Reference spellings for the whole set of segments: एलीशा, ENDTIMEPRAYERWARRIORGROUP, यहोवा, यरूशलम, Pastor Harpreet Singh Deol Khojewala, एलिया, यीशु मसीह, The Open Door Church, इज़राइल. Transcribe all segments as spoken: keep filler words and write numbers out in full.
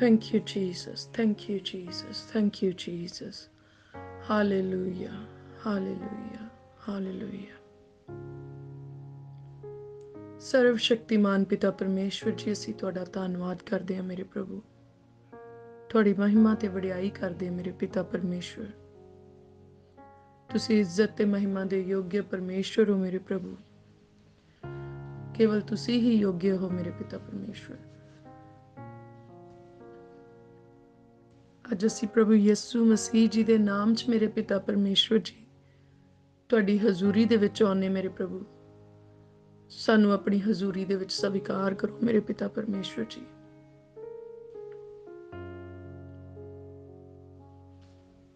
Thank you, Jesus. Thank you, Jesus. Thank you, Jesus. Hallelujah. Hallelujah. Hallelujah. सर्वशक्तिमान पिता परमेश्वर जी असी तुहाडा धन्नवाद करदे हां मेरे प्रभु, तुहाडी महिमा ते वडियाई करदे मेरे पिता परमेश्वर। तुसी इज्जत ते महिमा दे योग्य परमेश्वर हो मेरे प्रभु, केवल तुसी ही योग्य हो मेरे पिता परमेश्वर। अज असी प्रभु यीशु मसीह जी दे नाम च मेरे पिता परमेश्वर जी तुहाडी हजूरी दे विच आउणे मेरे प्रभु, सानू अपनी हजूरी दे विच स्वीकार करो मेरे पिता परमेश्वर जी।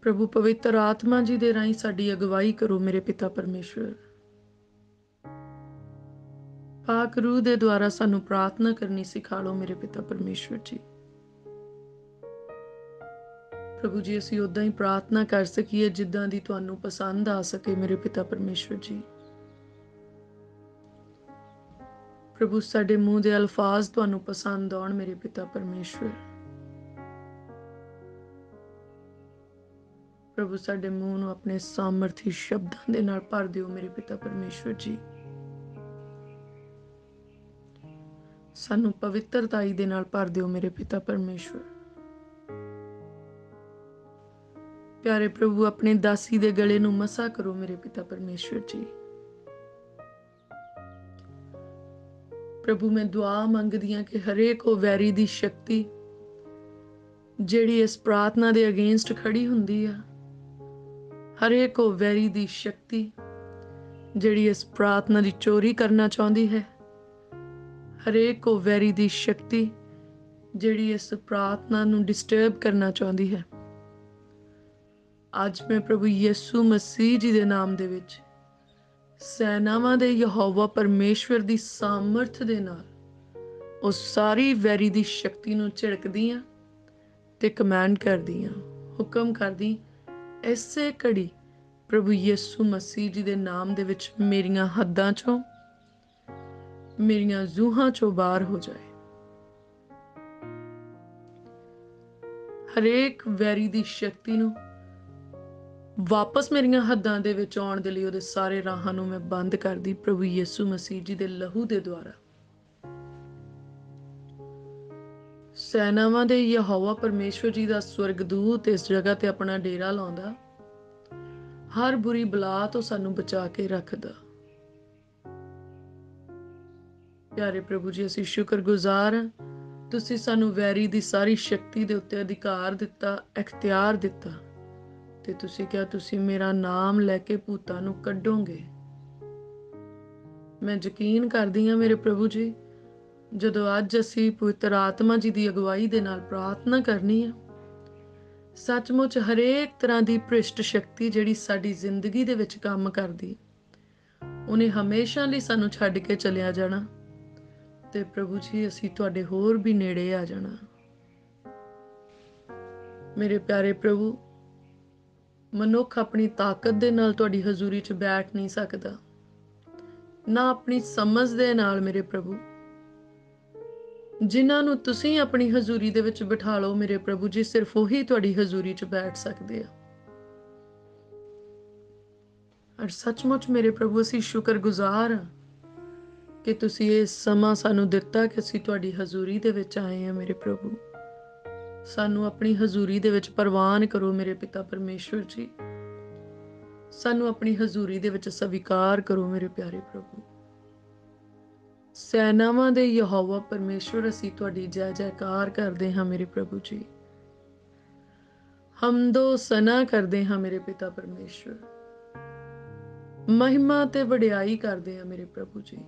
प्रभु पवित्र आत्मा जी दे राही साडी अगवाई करो मेरे पिता परमेश्वर। पाक रूह दे द्वारा सानू प्रार्थना करनी सिखा लो मेरे पिता परमेश्वर जी। प्रभु जी असीं उदां ही प्रार्थना कर सकीए जिद्दां दी तुहानू पसंद आ सके मेरे पिता परमेश्वर जी। प्रभु साडे मुंह दे अल्फाज तुहानू पसंद आउण मेरे पिता परमेश्वर। प्रभु साडे मुंह नू अपने सामर्थी शब्दां दे नाल भर दिओ मेरे पिता परमेश्वर जी। सानू पवित्रताई दे नाल भर दिओ मेरे पिता परमेश्वर। प्यारे प्रभु अपने दासी दे गले नू मसा करो मेरे पिता परमेश्वर जी। प्रभु मैं दुआ मंगदी हां कि हरेक ओ वैरी दी शक्ति जिहड़ी इस प्रार्थना दे अगेंस्ट खड़ी हुंदी आ, हरेक ओ वैरी दी शक्ति जिहड़ी इस प्रार्थना दी चोरी करना चाहुंदी है, हरेक ओ वैरी दी शक्ति जिहड़ी इस प्रार्थना नू डिस्टर्ब करना चाहुंदी है, अज मैं प्रभु यीशु मसीह जी दे नाम दे विच सैनावां दे यहोवा परमेश्वर दी सामर्थ दे नाल उस सारी वैरी दी शक्ति नू झिड़कदी आं ते कमांड करदी आं, हुकम करदी ऐसे घड़ी प्रभु यीशु मसीह जी दे नाम दे विच मेरियां हद्दां चों मेरियां जूहां चों बाहर हो जाए। हरेक वैरी दी शक्ति नू वापस मेरियां हद्दां दे विच आउण दे लई ओहदे सारे राहां नूं मैं बंद करदी प्रभु यीशु मसीह जी दे लहू दे द्वारा। सैनावां दे यहोवा परमेश्वर जी दा स्वर्गदूत इस जगह ते अपना डेरा लाउंदा, हर बुरी बला तों सानू बचा के रखदा। प्यारे प्रभु जी असीं शुक्रगुजार हां, तुसीं सानू वैरी दी सारी शक्ति दे उत्ते अधिकार दित्ता, इख्तियार दित्ता ते तुसी क्या तुसी मेरा नाम लैके भूतां नूं कड्डोगे। मैं यकीन करदी हां मेरे प्रभु जी, जदों अज असीं पवित्र आत्मा जी दी अगवाई दे नाल प्रार्थना करनी है, सचमुच हरेक तरह दी भ्रिष्ट शक्ति जिहड़ी साडी जिंदगी दे विच काम करदी उहने हमेशा लई सानू छड्ड के चलिया जाना ते प्रभु जी असीं तुहाडे होर भी नेड़े आ जाना। मेरे प्यारे प्रभु मनुख अपनी ताकत दे नाल तुहाडी हजूरी च बैठ नहीं सकदा, ना अपनी समझ दे नाल मेरे प्रभु। जिन्हां नूं तुसीं अपनी हजूरी दे विच बिठा लो मेरे प्रभु जी, सिर्फ ओही तुहाडी हजूरी च बैठ सकदे आ। और सचमुच मेरे प्रभु असीं शुक्रगुजार हां कि तुसीं इह समां सानू दित्ता कि असीं तुहाडी हजूरी दे विच आए हां मेरे प्रभु। सानू अपनी हजूरी दे विच परवान करो मेरे पिता परमेश्वर जी, सानू अपनी हजूरी दे विच स्वीकार करो मेरे प्यारे प्रभु। सैनावां दे यहोवा परमेश्वर असीं तुहाडी जय जयकार करदे हां मेरे प्रभु जी, हमदो सना करदे हां मेरे पिता परमेश्वर, महिमा ते वडियाई करदे हां मेरे प्रभु जी।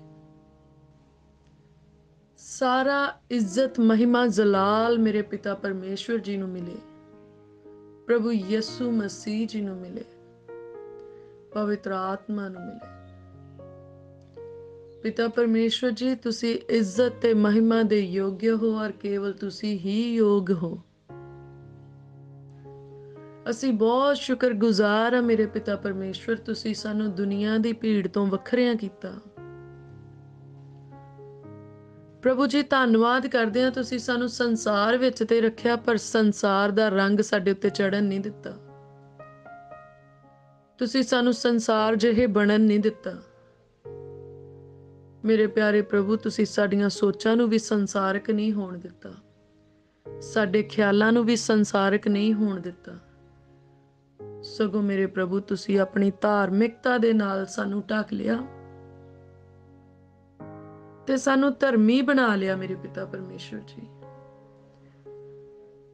सारा इज्जत महिमा जलाल मेरे पिता परमेश्वर जी नू मिले, प्रभु यीशु मसीह जी नू मिले, पवित्र आत्मा नू मिले। पिता परमेश्वर जी तुसी इज्जत ते महिमा दे योग्य हो और केवल तुसी ही योग हो। असी बहुत शुक्रगुजार हां मेरे पिता परमेश्वर, तुसी सानू दुनिया दी भीड़ तों वखरियां कीता। प्रभु जी धन्नवाद करते हैं तुसीं सानू संसार विच ते रखिया पर संसार दा रंग साडे उत्ते चढ़न नहीं दिता। तुसीं सानू संसार जिहे बनन नहीं दिता। मेरे प्यारे प्रभु तुसीं साडियां सोचां नू भी संसारक नहीं होण दिता, साडे ख्यालां नू भी संसारक नहीं होण दिता, सगों मेरे प्रभु तुसीं अपनी धार्मिकता दे नाल सानू ढक लिया ते सानू धर्मी बना लिया। मेरे पिता परमेश्वर जी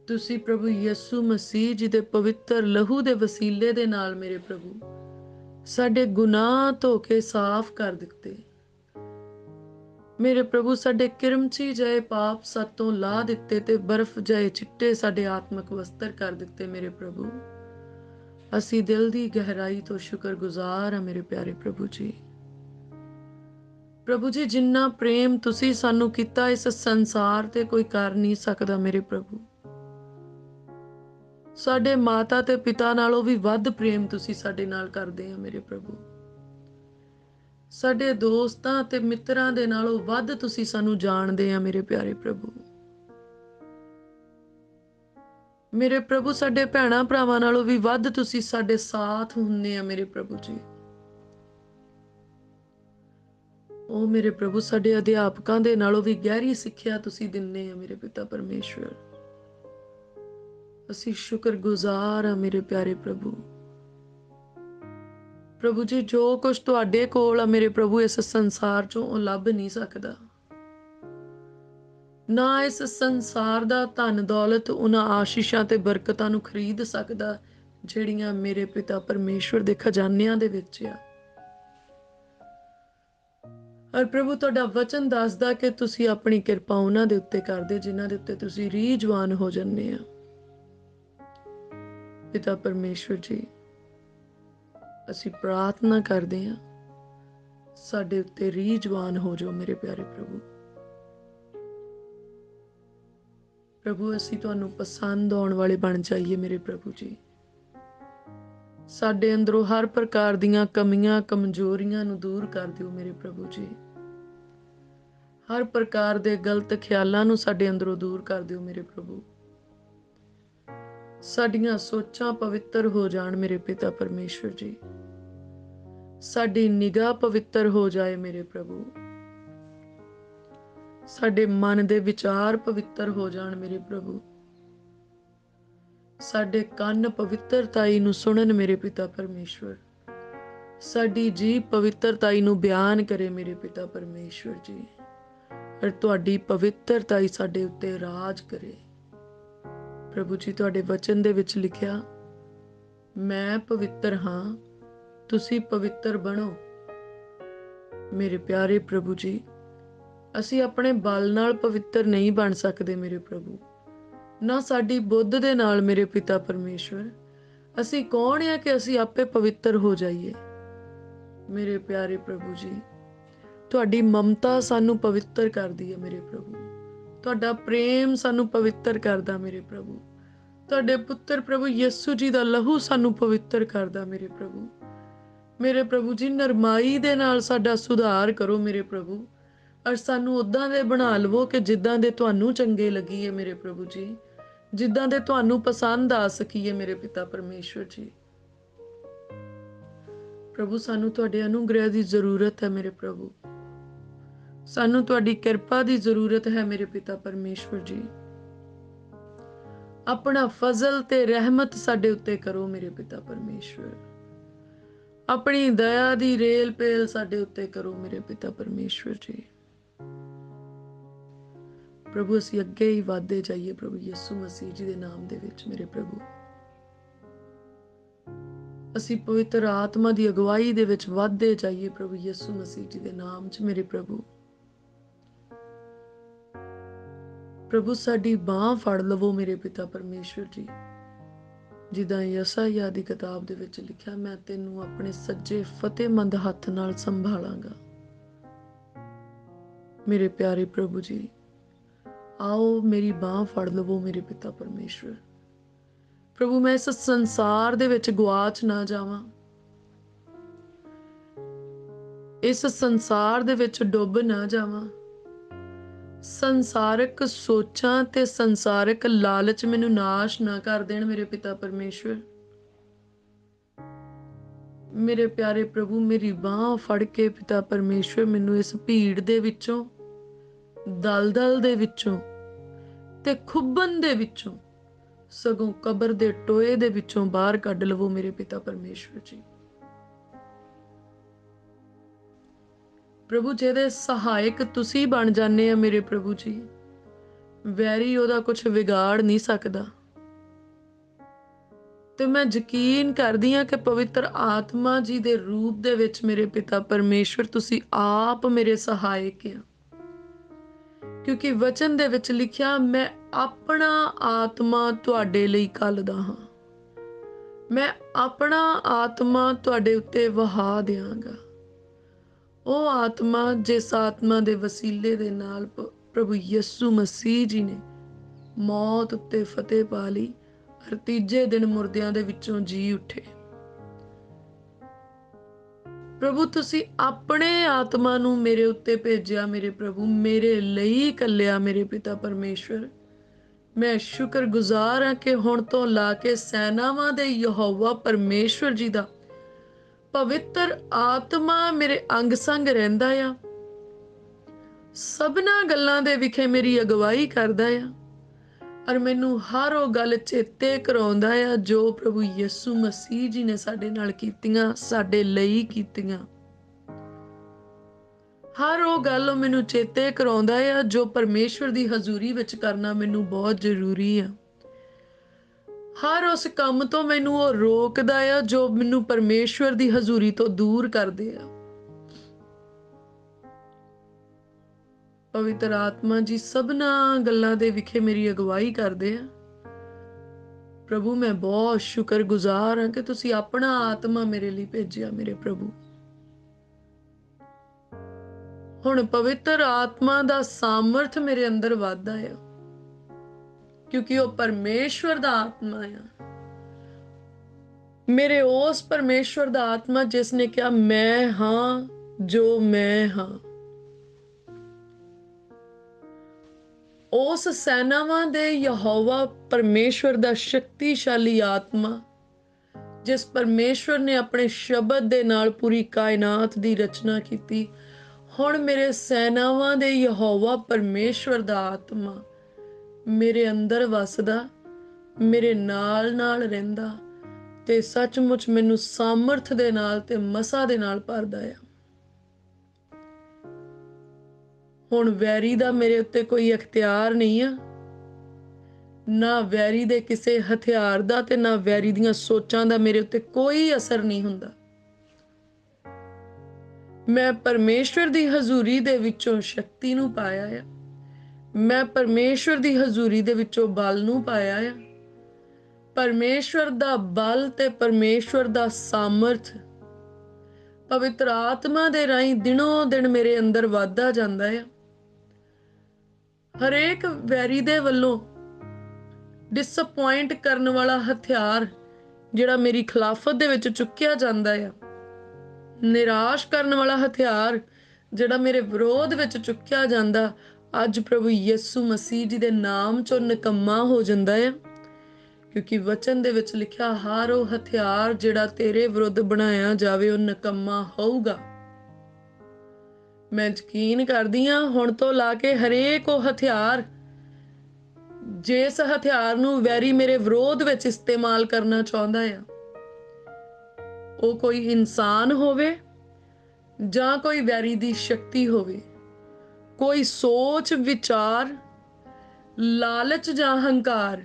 तुसी प्रभु यीशु मसीह जी दे पवित्र लहू दे वसीले दे नाल मेरे प्रभु साडे गुनाह धो के साफ कर दिते। मेरे प्रभु साडे किरमची जाए पाप सातों ला दिते ते बर्फ जाए चिट्टे साडे आत्मक वस्त्र कर दिते। मेरे प्रभु असी दिल दी गहराई तो शुक्रगुजार हां मेरे प्यारे प्रभु जी। प्रभु जी जिन्ना प्रेम तुसी सानू किता इस संसार ते कोई कर नहीं सकदा। मेरे प्रभु साडे माता ते पिता नालों भी वध प्रेम तुसी साडे नाल करदे आ मेरे प्रभु। साडे दोस्तां ते मित्रां दे नालों वध तुसी सानू जानदे आ मेरे प्यारे प्रभु। मेरे प्रभु साडे भैणां भरावां नालों भी वध तुसी साडे साथ हुंदे आ मेरे प्रभु जी। ओ मेरे प्रभु साडे अध्यापकां दे नालों भी गहरी सिक्ख्या तुसी दिंदे आ मेरे पिता परमेश्वर। असी शुक्रगुजार आ मेरे प्यारे प्रभु। प्रभु जी जो कुछ तुहाडे कोल आ मेरे प्रभु इस संसार चों लभ नहीं सकदा, ना इस संसार दा धन दौलत उन्हां आशीषां ते बरकतां नूं खरीद सकदा जिहड़ियां मेरे पिता परमेश्वर दे खजानियां दे विच आ। और प्रभु तुहाडा वचन दसदा कि तुसी अपनी किरपा उन्हां दे उत्ते करदे जिन्हां दे उत्ते तुसी रीजवान हो जन्ने आ पिता परमेश्वर जी। असी प्रार्थना करदे आ साडे उत्ते रीजवान हो जाओ मेरे प्यारे प्रभु। प्रभु असी तुहानू पसंद आउण वाले बन जाइए मेरे प्रभु जी। साडे अंदरों हर प्रकार दियां कमियां कमजोरियां नूं दूर कर दिओ मेरे प्रभु जी। हर प्रकार दे गलत ख्यालां नूं साडे अंदरों दूर कर दिओ मेरे प्रभु। साडीयां सोचां पवित्र हो जाण मेरे पिता परमेश्वर जी। साडी निगाह पवित्र हो जाए मेरे प्रभु। साडे मन दे विचार पवित्र हो जाण मेरे प्रभु। साडे कान पवित्रताई नू सुनन मेरे पिता परमेश्वर। साडी जीभ पवित्रताई नू बयान करे मेरे पिता परमेश्वर जी। और तुहाडी पवित्रताई साडे उत्ते राज करे प्रभु जी। तुहाडे वचन दे विच लिखिया मैं पवित्र हां तुसी पवित्र बनो मेरे प्यारे प्रभु जी। असी अपने बल नाल पवित्र नहीं बन सकदे मेरे प्रभु, ना साडी बुद्ध दे नाल मेरे पिता परमेश्वर। असी कौन है कि असी आपे पवित्र हो जाइए मेरे प्यारे प्रभु जी। तुहाडी ममता सानू पवित्र करदी है मेरे प्रभु। तुहाडा प्रेम सानू पवित्र करदा मेरे प्रभु। तुहाडे पुत्र प्रभु यीशु जी दा लहू सानू पवित्र करदा मेरे प्रभु। मेरे प्रभु जी नरमाई दे नाल साडा सुधार करो मेरे प्रभु। और सानू उदां दे बना लवो कि जिद्दां दे तुहानू चंगे लगी है मेरे प्रभु जी, जिद्दां दे तुहानू पसंद आ सकी है मेरे पिता परमेश्वर जी। प्रभु सानू तुहाडे अनुग्रह दी जरूरत है मेरे प्रभु। सानू तुहाडी किरपा दी जरूरत है मेरे पिता परमेश्वर जी। अपना फजल ते रहमत साडे उत्ते करो मेरे पिता परमेश्वर। अपनी दया दी रेल पेल साडे उत्ते करो मेरे पिता परमेश्वर जी। प्रभु असी अगे ही वादे जाइए प्रभु यीशु मसीह जी दे नाम दे विच मेरे प्रभु। असी पवित्र आत्मा दी अगवाई दे विच वादे जाइए प्रभु यीशु मसीह जी दे नाम च मेरे प्रभु। प्रभु साडी बाह फड़ लवो मेरे पिता परमेश्वर जी। जिदा यशायाह दी किताब दे विच लिखिया मैं तेनू अपने सज्जे फतेहमंद हथ नाल संभालांगा मेरे प्यारे प्रभु जी। आओ मेरी बाह फड़ लवो मेरे पिता परमेश्वर। प्रभु मैं इस संसार दे विच गुआच ना जावां, इस संसार दे विच डुब ना जावां। संसारक सोचां ते संसारक लालच मैनू नाश ना कर देण मेरे पिता परमेश्वर। मेरे प्यारे प्रभु मेरी बांह फड़ के पिता परमेश्वर मैनू इस भीड़ दे विचों, दलदल दे विचों ते खुब्बन दे विचों, सगों कबर दे टोए दे विचों बाहर कढ लवो मेरे पिता परमेश्वर जी। प्रभु जिहदे सहायक तुसी बन जाने आ मेरे प्रभु जी, वैरी ओहदा कुछ ਵਿਗਾੜ नहीं सकदा। ते मैं यकीन करदी हां कि पवित्र आत्मा जी दे रूप दे विच मेरे पिता परमेश्वर तुसी आप मेरे सहायक आ, क्योंकि वचन दे विच लिखिया मैं अपना आत्मा तुहाडे लई घलदा हां, मैं अपना आत्मा तुहाडे उत्ते वहा देवांगा। ਉਹ ਆਤਮਾ ਜਿਸ ਆਤਮਾ ਦੇ ਵਸੀਲੇ ਦੇ ਨਾਲ ਪ੍ਰਭੂ ਯਿਸੂ ਮਸੀਹ ਜੀ ਨੇ ਮੌਤ ਉੱਤੇ ਫਤਿਹ ਪਾ ਲਈ ਅਤੇ ਤੀਜੇ ਦਿਨ ਮੁਰਦਿਆਂ ਦੇ ਵਿੱਚੋਂ ਜੀ ਉੱਠੇ। ਪ੍ਰਭੂ ਤੁਸੀਂ ਆਪਣੇ ਆਤਮਾ ਨੂੰ ਮੇਰੇ ਉੱਤੇ ਭੇਜਿਆ ਮੇਰੇ ਪ੍ਰਭੂ, ਮੇਰੇ ਲਈ ਕੱਲਿਆ ਮੇਰੇ ਪਿਤਾ ਪਰਮੇਸ਼ਵਰ। ਮੈਂ ਸ਼ੁਕਰਗੁਜ਼ਾਰ ਹਾਂ ਕਿ ਹੁਣ ਤੋਂ ਲਾ ਕੇ ਸੈਨਾਵਾਂ ਦੇ ਯਹੋਵਾ ਪਰਮੇਸ਼ਵਰ ਜੀ ਦਾ पवित्र आत्मा मेरे अंग संग रहिंदा आ, सबना गल्लां दे विखे मेरी अगवाई करदा आ और मैनू हर वो गल चेते कराउंदा आ जो प्रभु यीशु मसीह जी ने साडे नाल कीतियां, साडे लई कीतियां। हर वो गल मैनू चेते कराउंदा आ जो परमेश्वर दी हजूरी विच करना मैनू बहुत जरूरी आ। हर उस काम तो मैनू वो रोकदा आ जो मैनू परमेश्वर दी हजूरी तो दूर कर दे आ। पवित्र आत्मा जी सबना गल्लां दे विखे मेरी अगवाई कर दे आ प्रभु। मैं बहुत शुक्रगुजार हां कि तुसी अपना आत्मा मेरे लिए भेजिया मेरे प्रभु। हुण पवित्र आत्मा दा सामर्थ मेरे अंदर वादा आ, क्योंकि वह परमेश्वर दा आत्मा आ, मेरे उस परमेश्वर दा आत्मा जिसने कहा मैं हाँ जो मैं हाँ। उस सेनावां दे यहोवा परमेश्वर दा शक्तिशाली आत्मा जिस परमेश्वर ने अपने शब्द दे नाल पूरी कायनात दी रचना कीती, हुण मेरे सेनावां दे यहोवा परमेश्वर दा आत्मा मेरे अंदर वसदा, मेरे नाल नाल रहिंदा ते सचमुच मैनू सामर्थ दे नाल ते मसा दे नाल भरदा आ। हुण वैरी दा मेरे उत्ते कोई अख्तियार नहीं आ, ना वैरी दे किसे हथियार दा ते ना वैरी दियां सोचां दा मेरे उत्ते कोई असर नहीं हुंदा। मैं परमेश्वर दी हजूरी दे विचों शक्ति नू पाया आ, मैं परमेश्वर दी हजूरी दे विचों बल नू पाया आ। परमेश्वर दा बल ते परमेश्वर दा सामर्थ पवित्र आत्मा दे राहीं दिनों दिन मेरे अंदर वादा जांदा है। हरेक वैरी दे वल्लों डिसअपॉइंट करन वाला हथियार जिहड़ा मेरी खिलाफत दे विच चुक्या जांदा है, निराश करन वाला हथियार जिहड़ा मेरे विरोध विच चुक्या जांदा, अज प्रभु यीशु मसीह जी दे नाम चों निकम्मा हो जांदा है। क्योंकि वचन दे विच लिखिया हर वो हथियार जिहड़ा तेरे विरुद्ध बनाया जावे वो निकम्मा होऊगा। मैं यकीन करदी हां हुण तो ला के हरेक वो हथियार जिस हथियार नू वैरी मेरे विरोध विच इस्तेमाल करना चाहुंदा है, वो कोई इंसान होवे जां कोई वैरी दी शक्ति होवे, कोई सोच विचार लालच जां हंकार,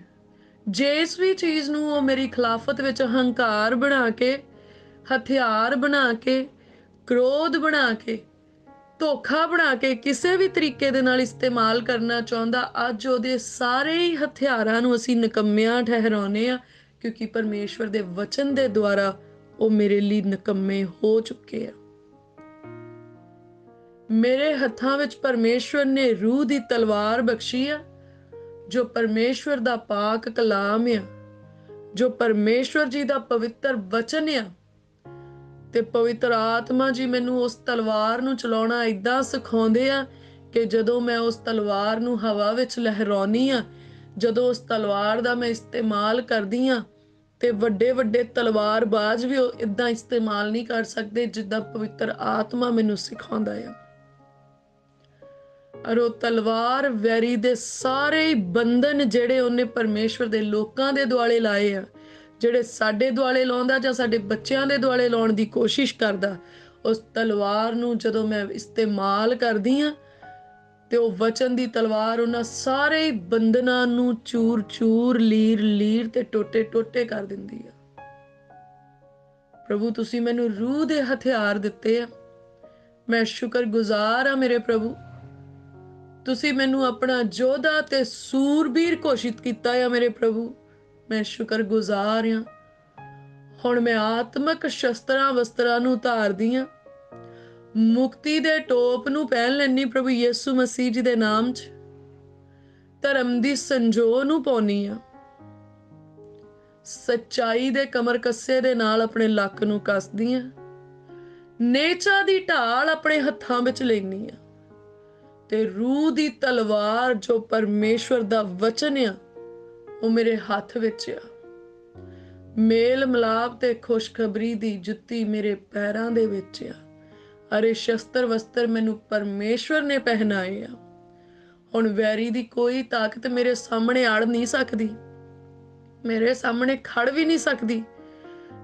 जिस भी चीज़ नूं वो मेरी खिलाफत विच हंकार बना के, हथियार बना के, क्रोध बना के, धोखा बना के किसी भी तरीके दे नाल इस्तेमाल करना चाहुंदा, अज उहदे सारे ही हथियारां नूं असीं निकम्मियां ठहराउने आ, क्योंकि परमेश्वर दे वचन दे द्वारा वो मेरे लिए निकम्मे हो चुके आ। मेरे हत्थां विच परमेश्वर ने रूह दी तलवार बख्शी आ जो परमेश्वर दा पाक कलाम आ, जो परमेश्वर जी दा पवित्र वचन आ। ते पवित्र आत्मा जी मैनू उस तलवार नू चलाउणा इदां सिखाउंदे आ कि जदों मैं उस तलवार नूं हवा विच लहराउनी आ, जदों उस तलवार दा मैं इस्तेमाल करदी आ ते वड्डे वड्डे तलवारबाज भी इदां इस्तेमाल नहीं कर सकदे जिद्दां पवित्र आत्मा मैनूं सिखाउंदा है। और वो तलवार वैरी दे सारे बंधन जिहड़े उहने परमेश्वर दे लोकां दे दुआले लाए आ, जिहड़े साडे दुआले लाउंदा जां साडे बच्चिआं दे दुआले लाउण दी कोशिश करदा, उस तलवार नूं जदों मैं इस्तेमाल करदी आ ते वो वचन दी तलवार उन्हां सारे बंधनां नूं चूर चूर लीर लीर ते टोटे टोटे कर दिंदी है। प्रभु तुसीं मैनूं रूह दे हथियार दित्ते आ, मैं शुक्रगुजार आ मेरे प्रभु, तुसीं मैनूं अपना जोधा ते सूरबीर घोषित कीता है मेरे प्रभु, मैं शुक्रगुजार आ। हुण मैं आत्मक शस्त्रां वस्त्रां नूं धारदी आ, मुक्ति दे टोप नूं पहन लैनी प्रभु यीशु मसीह जी दे नाम च, धर्म दी संजो नूं पाउनी आ, सच्चाई दे कमर कस्से दे नाल अपने लक्क नूं कसदी आ, नेचा दी ढाल अपने हत्थां विच लैनी आ ते रूह दी तलवार जो परमेश्वर दा वचन आ ओ मेरे हत्थ विच आ, मेल मिलाप ते खुशखबरी दी जुत्ती मेरे पैरां दे विच आ। अरे शस्त्र वस्त्र मैनू परमेश्वर ने पहनाए आ, हुण वैरी दी कोई ताकत मेरे सामने आड़ नहीं सकती, मेरे सामने खड़ भी नहीं सकती,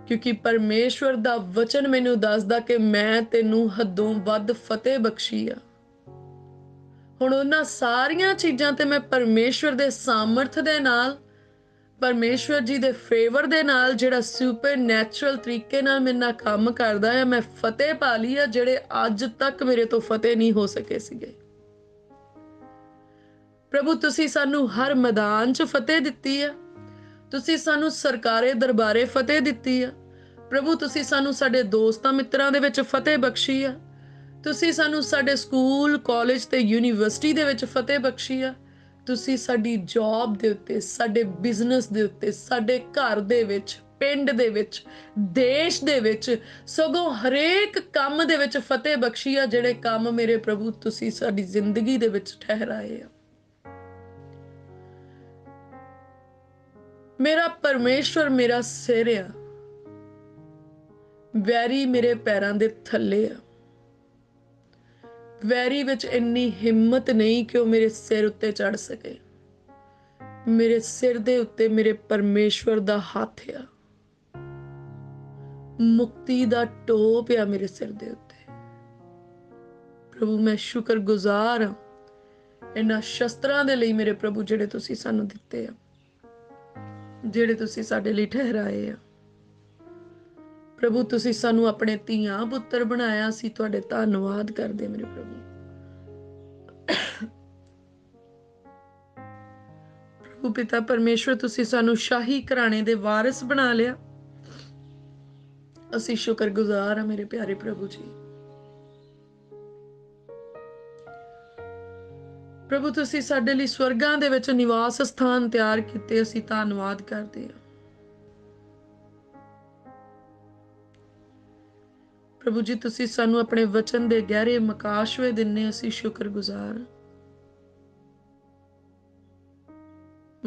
क्योंकि परमेश्वर दा वचन मैनू दसदा कि मैं तेनू हदों वध फतेह बख्शी आ। हुण उन्हां सारियां चीज़ां ते मैं परमेश्वर दे सामर्थ दे नाल, परमेश्वर जी दे फेवर दे नाल, जिहड़ा सुपर नैचुरल तरीके नाल मेरे नाल काम करदा है, मैं फतेह पा ली है जिहड़े अज तक मेरे तो फतेह नहीं हो सके सीगे। प्रभु तुसीं सानू हर मैदान च फतेह दित्ती है, तुसीं सानू सरकारे दरबारे फतेह दित्ती है प्रभु, तुसीं सानू साडे दोस्तां मित्रां दे विच फतेह बख्शी है, तुसीं सानू साडे स्कूल कालेज ते यूनीवर्सिटी दे विच फतेह बख्शी है, तुसीं साडी जॉब दे उत्ते, साडे बिजनेस दे उत्ते, साडे घर दे विच, पिंड दे विच, देश दे विच, सगों हरेक काम दे विच फतेह बख्शी आ जिहड़े काम मेरे प्रभु तुसीं साडी जिंदगी दे विच ठहराए आ। मेरा परमेश्वर मेरा सिर आ, वैरी मेरे पैरां दे थल्ले आ, वैरी विच इन्नी हिम्मत नहीं कि वह मेरे सिर उत्ते चढ़ सके, मेरे सिर दे उत्ते मेरे परमेश्वर दा हाथ आ, मुक्ति दा टोप आ मेरे सिर दे उत्ते। प्रभु मैं शुक्रगुजार हां इन्हां शस्त्रां दे लई मेरे प्रभु जिहड़े तुसीं सानू दित्ते आ, जिहड़े तुसीं साडे लई ठहराए आ। प्रभु तुसीं सानू अपने धीआं पुत्तर बनाया, सी तुहाडे धन्नवाद करदे मेरे प्रभु। प्रभु पिता परमेश्वर तुसीं सानू शाही घराणे दे वारिस बना लिया, असीं शुक्रगुजार हां मेरे प्यारे प्रभु जी। प्रभु तुसीं साडे लई स्वर्गां दे विच निवास स्थान तैयार कीते, असीं धन्नवाद करदे हां प्रभु जी। तुसीं सानू अपने वचन दे गहरे मकाशवे दिने, असीं शुक्रगुजार।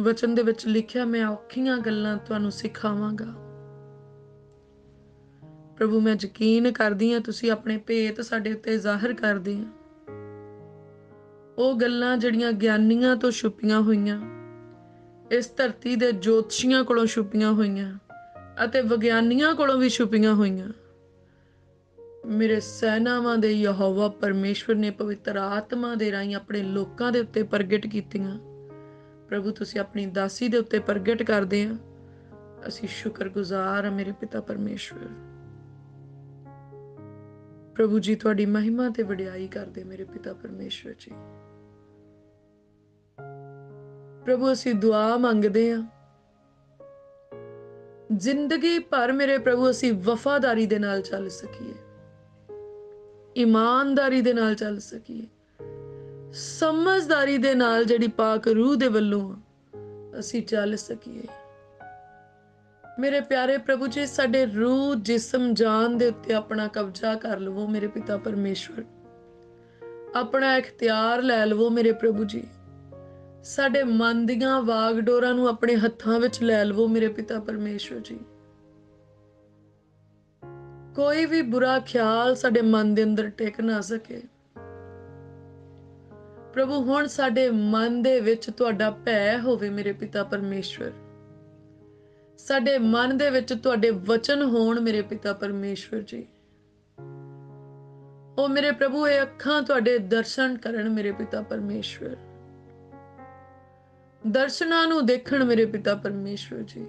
वचन दे विच लिखिया मैं औखियां गल्लां तुहानू सिखावांगा। प्रभु मैं यकीन करदी हां तुसीं अपने भेत साडे उत्ते ज़ाहिर करदे हो, ओह गल्लां जिहड़ियां ज्ञानियां तो छुपियां होईयां, इस धरती दे ज्योतिषियां कोलों छुपियां होईयां अते विगिआनियां कोलों भी छुपियां होईयां, मेरे सैनावां दे यहोवा परमेश्वर ने पवित्र आत्मा दे राहीं अपने लोकां दे उत्ते प्रगट कीतियां। प्रभु तुसीं अपनी दासी दे उत्ते प्रगट करदे आ, असीं शुक्रगुजार हां मेरे पिता परमेश्वर। प्रभु जी तुहाडी महिमा ते वडियाई करदे मेरे पिता परमेश्वर जी। प्रभु असीं दुआ मंगदे आ, जिंदगी भर मेरे प्रभु असीं वफादारी दे नाल चल सकीए, ईमानदारी दे नाल चल सकीए, समझदारी दे नाल जिहड़ी पाक रूह दे वल्लों असीं चल सकीए मेरे प्यारे प्रभु जी। साडे रूह जिस्म जान दे उत्ते अपना कब्जा कर लवो मेरे पिता परमेश्वर, अपना इख्तियार लै लवो मेरे प्रभु जी। साडे मन दियां वागडोरां नूं अपने हत्थां विच लै लवो मेरे पिता परमेश्वर जी। कोई भी बुरा ख्याल साडे मन दे अंदर टिक ना सके प्रभु। हुण साडे मन दे विच तुहाडा भै होवे मेरे पिता परमेश्वर। साडे मन दे विच तुहाडे वचन होण मेरे पिता परमेश्वर जी। ओ मेरे प्रभु, ये अखां तुहाडे दर्शन करन मेरे पिता परमेश्वर। दर्शना नू देखण मेरे पिता परमेश्वर जी।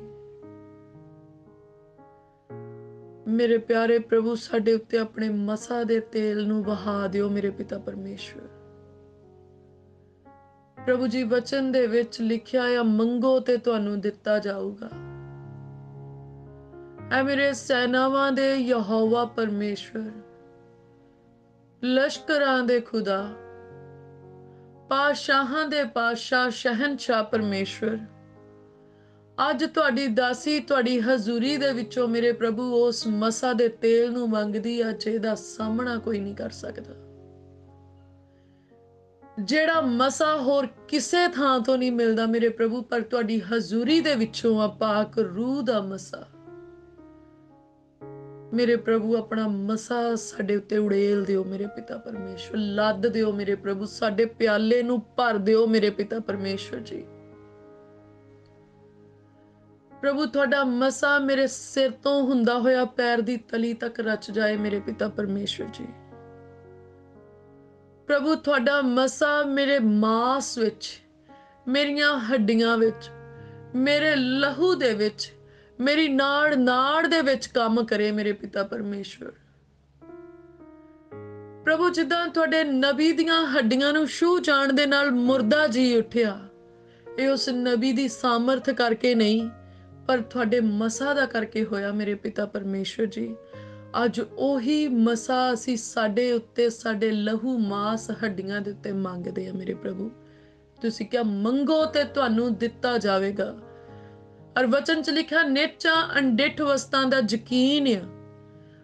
मेरे प्यारे प्रभु, साडे उत्ते अपने मसा दे तेल नू बहा दियो मेरे पिता परमेश्वर। प्रभु जी, वचन दे विच लिखिया या मंगो ते तुहानू दिता जाऊगा। ऐ मेरे सैनावां दे यहोवा परमेश्वर, लश्करां दे खुदा, पाशाहां दे पाशाह शहनशाह परमेश्वर, अज तुहाडी दासी तुहाडी हजूरी दे विचों मेरे प्रभु उस मसा दे तेल नू मंगदी आ जेहदा सामना कोई नहीं कर सकदा, जेड़ा मसा होर किसे थां तो नहीं मिलदा मेरे प्रभु। पर तुहाडी हजूरी दे विचों आ पाक रूह दा मसा मेरे प्रभु। अपना मसा साडे उत्ते उड़ेल दिओ मेरे पिता परमेश्वर। लाद दिओ मेरे प्रभु, साडे प्याले नू भर दिओ मेरे पिता परमेश्वर जी। प्रभु, तुहाडा मसा मेरे सिर तो हुंदा होया पैर दी तली तक रच जाए मेरे पिता परमेश्वर जी। प्रभु, तुहाडा मसा मेरे मांस विच, मेरियां हड्डियां विच, मेरे लहू दे विच, मेरी नाड़ नाड़ दे विच काम करे मेरे पिता परमेश्वर। प्रभु, जिदा तुहाडे नबी दियां हड्डियां नू छू जाण दे नाल मुर्दा जी उठिया, ये उस नबी दी सामर्थ करके नहीं पर तुहाडे मसा दा करके होया मेरे पिता परमेश्वर जी। अज ओही मसा असी साडे उत्ते साडे लहू मांस हड्डियां दे उत्ते मंगदे आ मेरे प्रभु। तुसीं क्या मंगो ते तुहानू दिता जावेगा। और वचन च लिखा नेचा अनडिठ वस्तां दा यकीन है।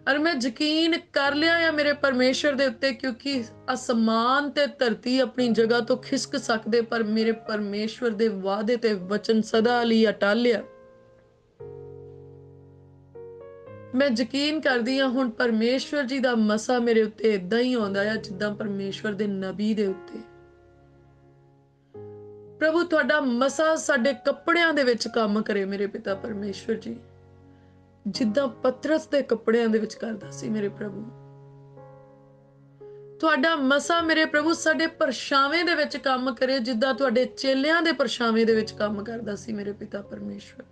और मैं यकीन कर लिया या मेरे परमेश्वर दे उत्ते, क्योंकि आसमान ते धरती अपनी जगह तो खिसक सकदे पर मेरे परमेश्वर दे वादे ते वचन सदा लई अटल है। मैं यकीन करदी हां हुण परमेश्वर जी दा मसा मेरे उत्ते इदां ही आउंदा है जिद्दां परमेश्वर दे नबी दे उत्ते। प्रभु, तुहाडा मसा साडे कपड़ियां दे विच काम करे मेरे पिता परमेश्वर जी, जिद्दां पतरस दे कपड़ियां दे विच करदा सी मेरे प्रभु। तुहाडा मसा मेरे प्रभु साडे परछावें दे विच काम करे जिद्दां तुहाडे चेलियां दे परछावें दे विच काम करदा सी मेरे पिता परमेश्वर।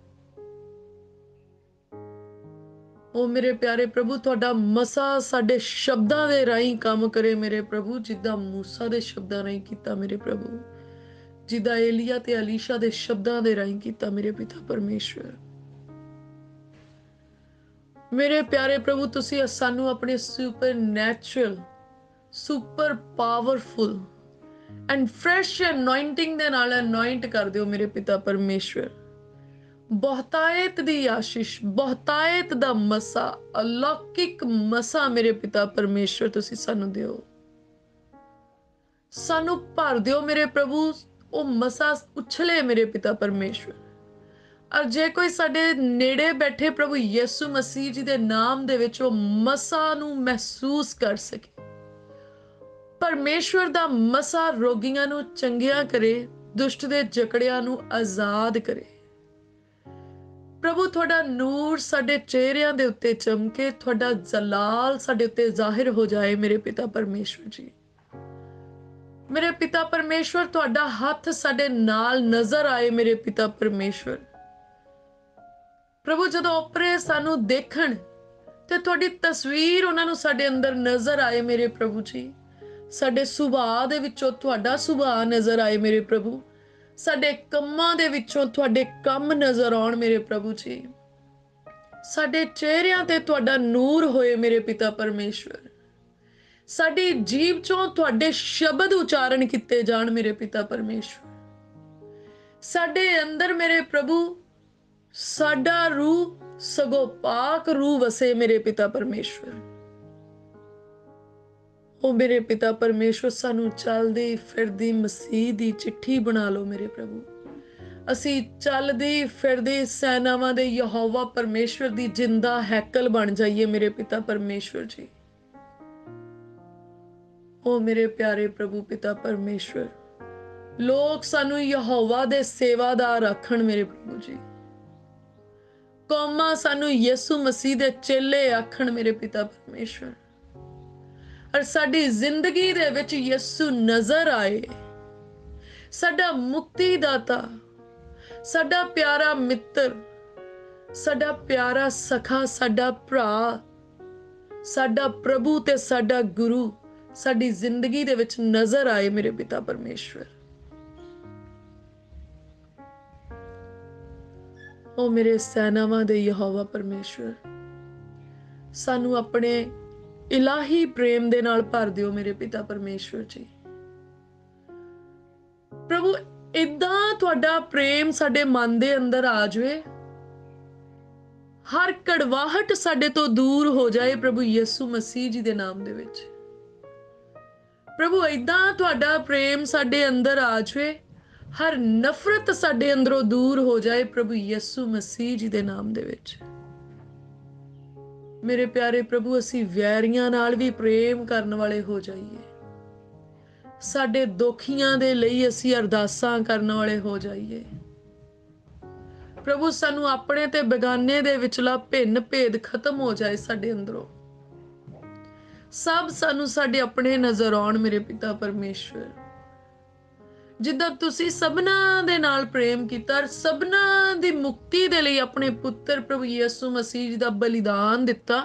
ओ मेरे प्यारे प्रभु, तुहाडा मसा साडे शब्दां दे राहीं काम करे मेरे प्रभु, जिद्दां मूसा दे शब्दां राहीं कीता मेरे प्रभु, जिदा एलिया ते अलीशा दे शब्दां दे राहीं कीता मेरे पिता परमेश्वर। मेरे प्यारे प्रभु, तुसी सानू अपने super natural, super powerful and fresh anointing दे नाल अनॉइंट कर दिओ मेरे पिता परमेश्वर। बहुतायत दी आशीष, बहुतायत दा मसा, अलौकिक मसा मेरे पिता परमेश्वर तुसी सानू दिओ। सानू भर दिओ मेरे प्रभु, ओ मसा उछले मेरे पिता परमेश्वर। और जे कोई साडे नेड़े बैठे प्रभु यीशु मसीह जी दे नाम दे विच ओ मसा नू महसूस कर सके। परमेश्वर दा मसा रोगियां नू चंगिया करे, दुष्ट दे जकड़ियां नू आजाद करे। प्रभु, तुहाडा नूर साडे चेहरियां दे उत्ते चमके, तुहाडा जलाल साडे उत्ते जाहिर हो जाए मेरे पिता परमेश्वर जी। मेरे पिता परमेश्वर, तुहाडा हथ साडे नाल नजर आए मेरे पिता परमेश्वर। प्रभु, जदों ओपरे सानू देखण ते तुहाडी तस्वीर उहनां नू साडे अंदर नजर आए मेरे प्रभु जी। साडे सुभाअ दे विचों तुहाडा सुभाअ नजर आए मेरे प्रभु। साडे कम्मां दे विचों तुहाडे कम्म नजर आउण मेरे प्रभु जी। साडे चेहरिਆਂ ते तुहाडा नूर होए मेरे पिता परमेश्वर। साडी जीभ चों तुहाडे शब्द उच्चारण किते जाण मेरे पिता परमेश्वर। साडे अंदर मेरे प्रभु साडा रूह सगो पाक रूह वसे मेरे पिता परमेश्वर। ਉਹ ਮੇਰੇ ਪਿਤਾ ਪਰਮੇਸ਼ਵਰ ਸਾਨੂੰ ਚੱਲਦੀ ਫਿਰਦੀ ਮਸੀਹ ਦੀ ਚਿੱਠੀ ਬਣਾ ਲਓ ਮੇਰੇ ਪ੍ਰਭੂ। ਅਸੀਂ ਚੱਲਦੀ ਫਿਰਦੀ ਸੈਨਾਵਾਂ ਦੇ ਯਹੋਵਾ ਪਰਮੇਸ਼ਵਰ ਦੀ ਜਿੰਦਾ ਹੈਕਲ ਬਣ ਜਾਈਏ ਮੇਰੇ ਪਿਤਾ ਪਰਮੇਸ਼ਵਰ ਜੀ। ਉਹ ਮੇਰੇ ਪਿਆਰੇ ਪ੍ਰਭੂ ਪਿਤਾ ਪਰਮੇਸ਼ਵਰ, ਲੋਕ ਸਾਨੂੰ ਯਹੋਵਾ ਦੇ ਸੇਵਾਦਾਰ ਆਖਣ ਮੇਰੇ ਪ੍ਰਭੂ ਜੀ। ਕੌਮਾਂ ਸਾਨੂੰ ਯਿਸੂ ਮਸੀਹ ਦੇ ਚੇਲੇ ਆਖਣ ਮੇਰੇ ਪਿਤਾ ਪਰਮੇਸ਼ਵਰ। ਔਰ ਸਾਡੀ ਜ਼ਿੰਦਗੀ ਦੇ ਵਿੱਚ ਯਿਸੂ ਨਜ਼ਰ ਆਏ, ਸਾਡਾ ਮੁਕਤੀ ਦਾਤਾ, ਸਾਡਾ ਪਿਆਰਾ ਮਿੱਤਰ, ਸਾਡਾ ਪਿਆਰਾ ਸਖਾ, ਸਾਡਾ ਭਰਾ, ਸਾਡਾ ਪ੍ਰਭੂ ਤੇ ਸਾਡਾ ਗੁਰੂ ਸਾਡੀ ਜ਼ਿੰਦਗੀ ਦੇ ਵਿੱਚ ਨਜ਼ਰ ਆਏ ਮੇਰੇ ਪਿਤਾ ਪਰਮੇਸ਼ਵਰ। ਉਹ ਮੇਰੇ ਸੈਨਾਵਾਂ ਦੇ ਯਹੋਵਾ ਪਰਮੇਸ਼ਵਰ, ਸਾਨੂੰ ਆਪਣੇ ਇਲਾਹੀ ਪ੍ਰੇਮ ਦੇ ਨਾਲ ਭਰ ਦਿਓ ਮੇਰੇ ਪਿਤਾ ਪਰਮੇਸ਼ਵਰ ਜੀ। ਪ੍ਰਭੂ ਏਦਾਂ ਤੁਹਾਡਾ ਪ੍ਰੇਮ ਸਾਡੇ ਮਨ ਦੇ ਅੰਦਰ ਆ ਜਾਵੇ, ਹਰ ਕੜਵਾਹਟ ਸਾਡੇ ਤੋਂ ਦੂਰ ਹੋ ਜਾਏ ਪ੍ਰਭੂ ਯਿਸੂ ਮਸੀਹ ਜੀ ਦੇ ਨਾਮ ਦੇ ਵਿੱਚ। ਪ੍ਰਭੂ ਏਦਾਂ ਤੁਹਾਡਾ ਪ੍ਰੇਮ ਸਾਡੇ ਅੰਦਰ ਆ ਜਾਵੇ, ਹਰ ਨਫ਼ਰਤ ਸਾਡੇ ਅੰਦਰੋਂ ਦੂਰ ਹੋ ਜਾਏ ਪ੍ਰਭੂ ਯਿਸੂ ਮਸੀਹ ਜੀ ਦੇ ਨਾਮ ਦੇ ਵਿੱਚ। ਮੇਰੇ ਪਿਆਰੇ ਪ੍ਰਭੂ ਅਸੀਂ ਵੈਰੀਆਂ ਨਾਲ ਵੀ ਪ੍ਰੇਮ ਕਰਨ ਵਾਲੇ ਹੋ ਜਾਈਏ, ਸਾਡੇ ਦੁਖੀਆਂ ਦੇ ਲਈ ਅਸੀਂ ਅਰਦਾਸਾਂ ਕਰਨ ਵਾਲੇ ਹੋ ਜਾਈਏ। ਪ੍ਰਭੂ ਸਾਨੂੰ ਆਪਣੇ ਤੇ ਬੇਗਾਨੇ ਦੇ ਵਿਚਲਾ ਭਿੰਨ ਭੇਦ ਖਤਮ ਹੋ ਜਾਏ ਸਾਡੇ ਅੰਦਰੋਂ, ਸਭ ਸਾਨੂੰ ਸਾਡੇ ਆਪਣੇ ਨਜ਼ਰ ਆਉਣ ਮੇਰੇ ਪਿਤਾ ਪਰਮੇਸ਼ਵਰ। ਜਿੱਦਾਂ ਤੁਸੀਂ ਸਭਨਾਂ ਦੇ ਨਾਲ ਪ੍ਰੇਮ ਕੀਤਾ, ਸਭਨਾਂ ਦੀ ਮੁਕਤੀ ਦੇ ਲਈ ਆਪਣੇ ਪੁੱਤਰ ਪ੍ਰਭੂ ਯਿਸੂ ਮਸੀਹ ਜੀ ਦਾ ਬਲੀਦਾਨ ਦਿੱਤਾ,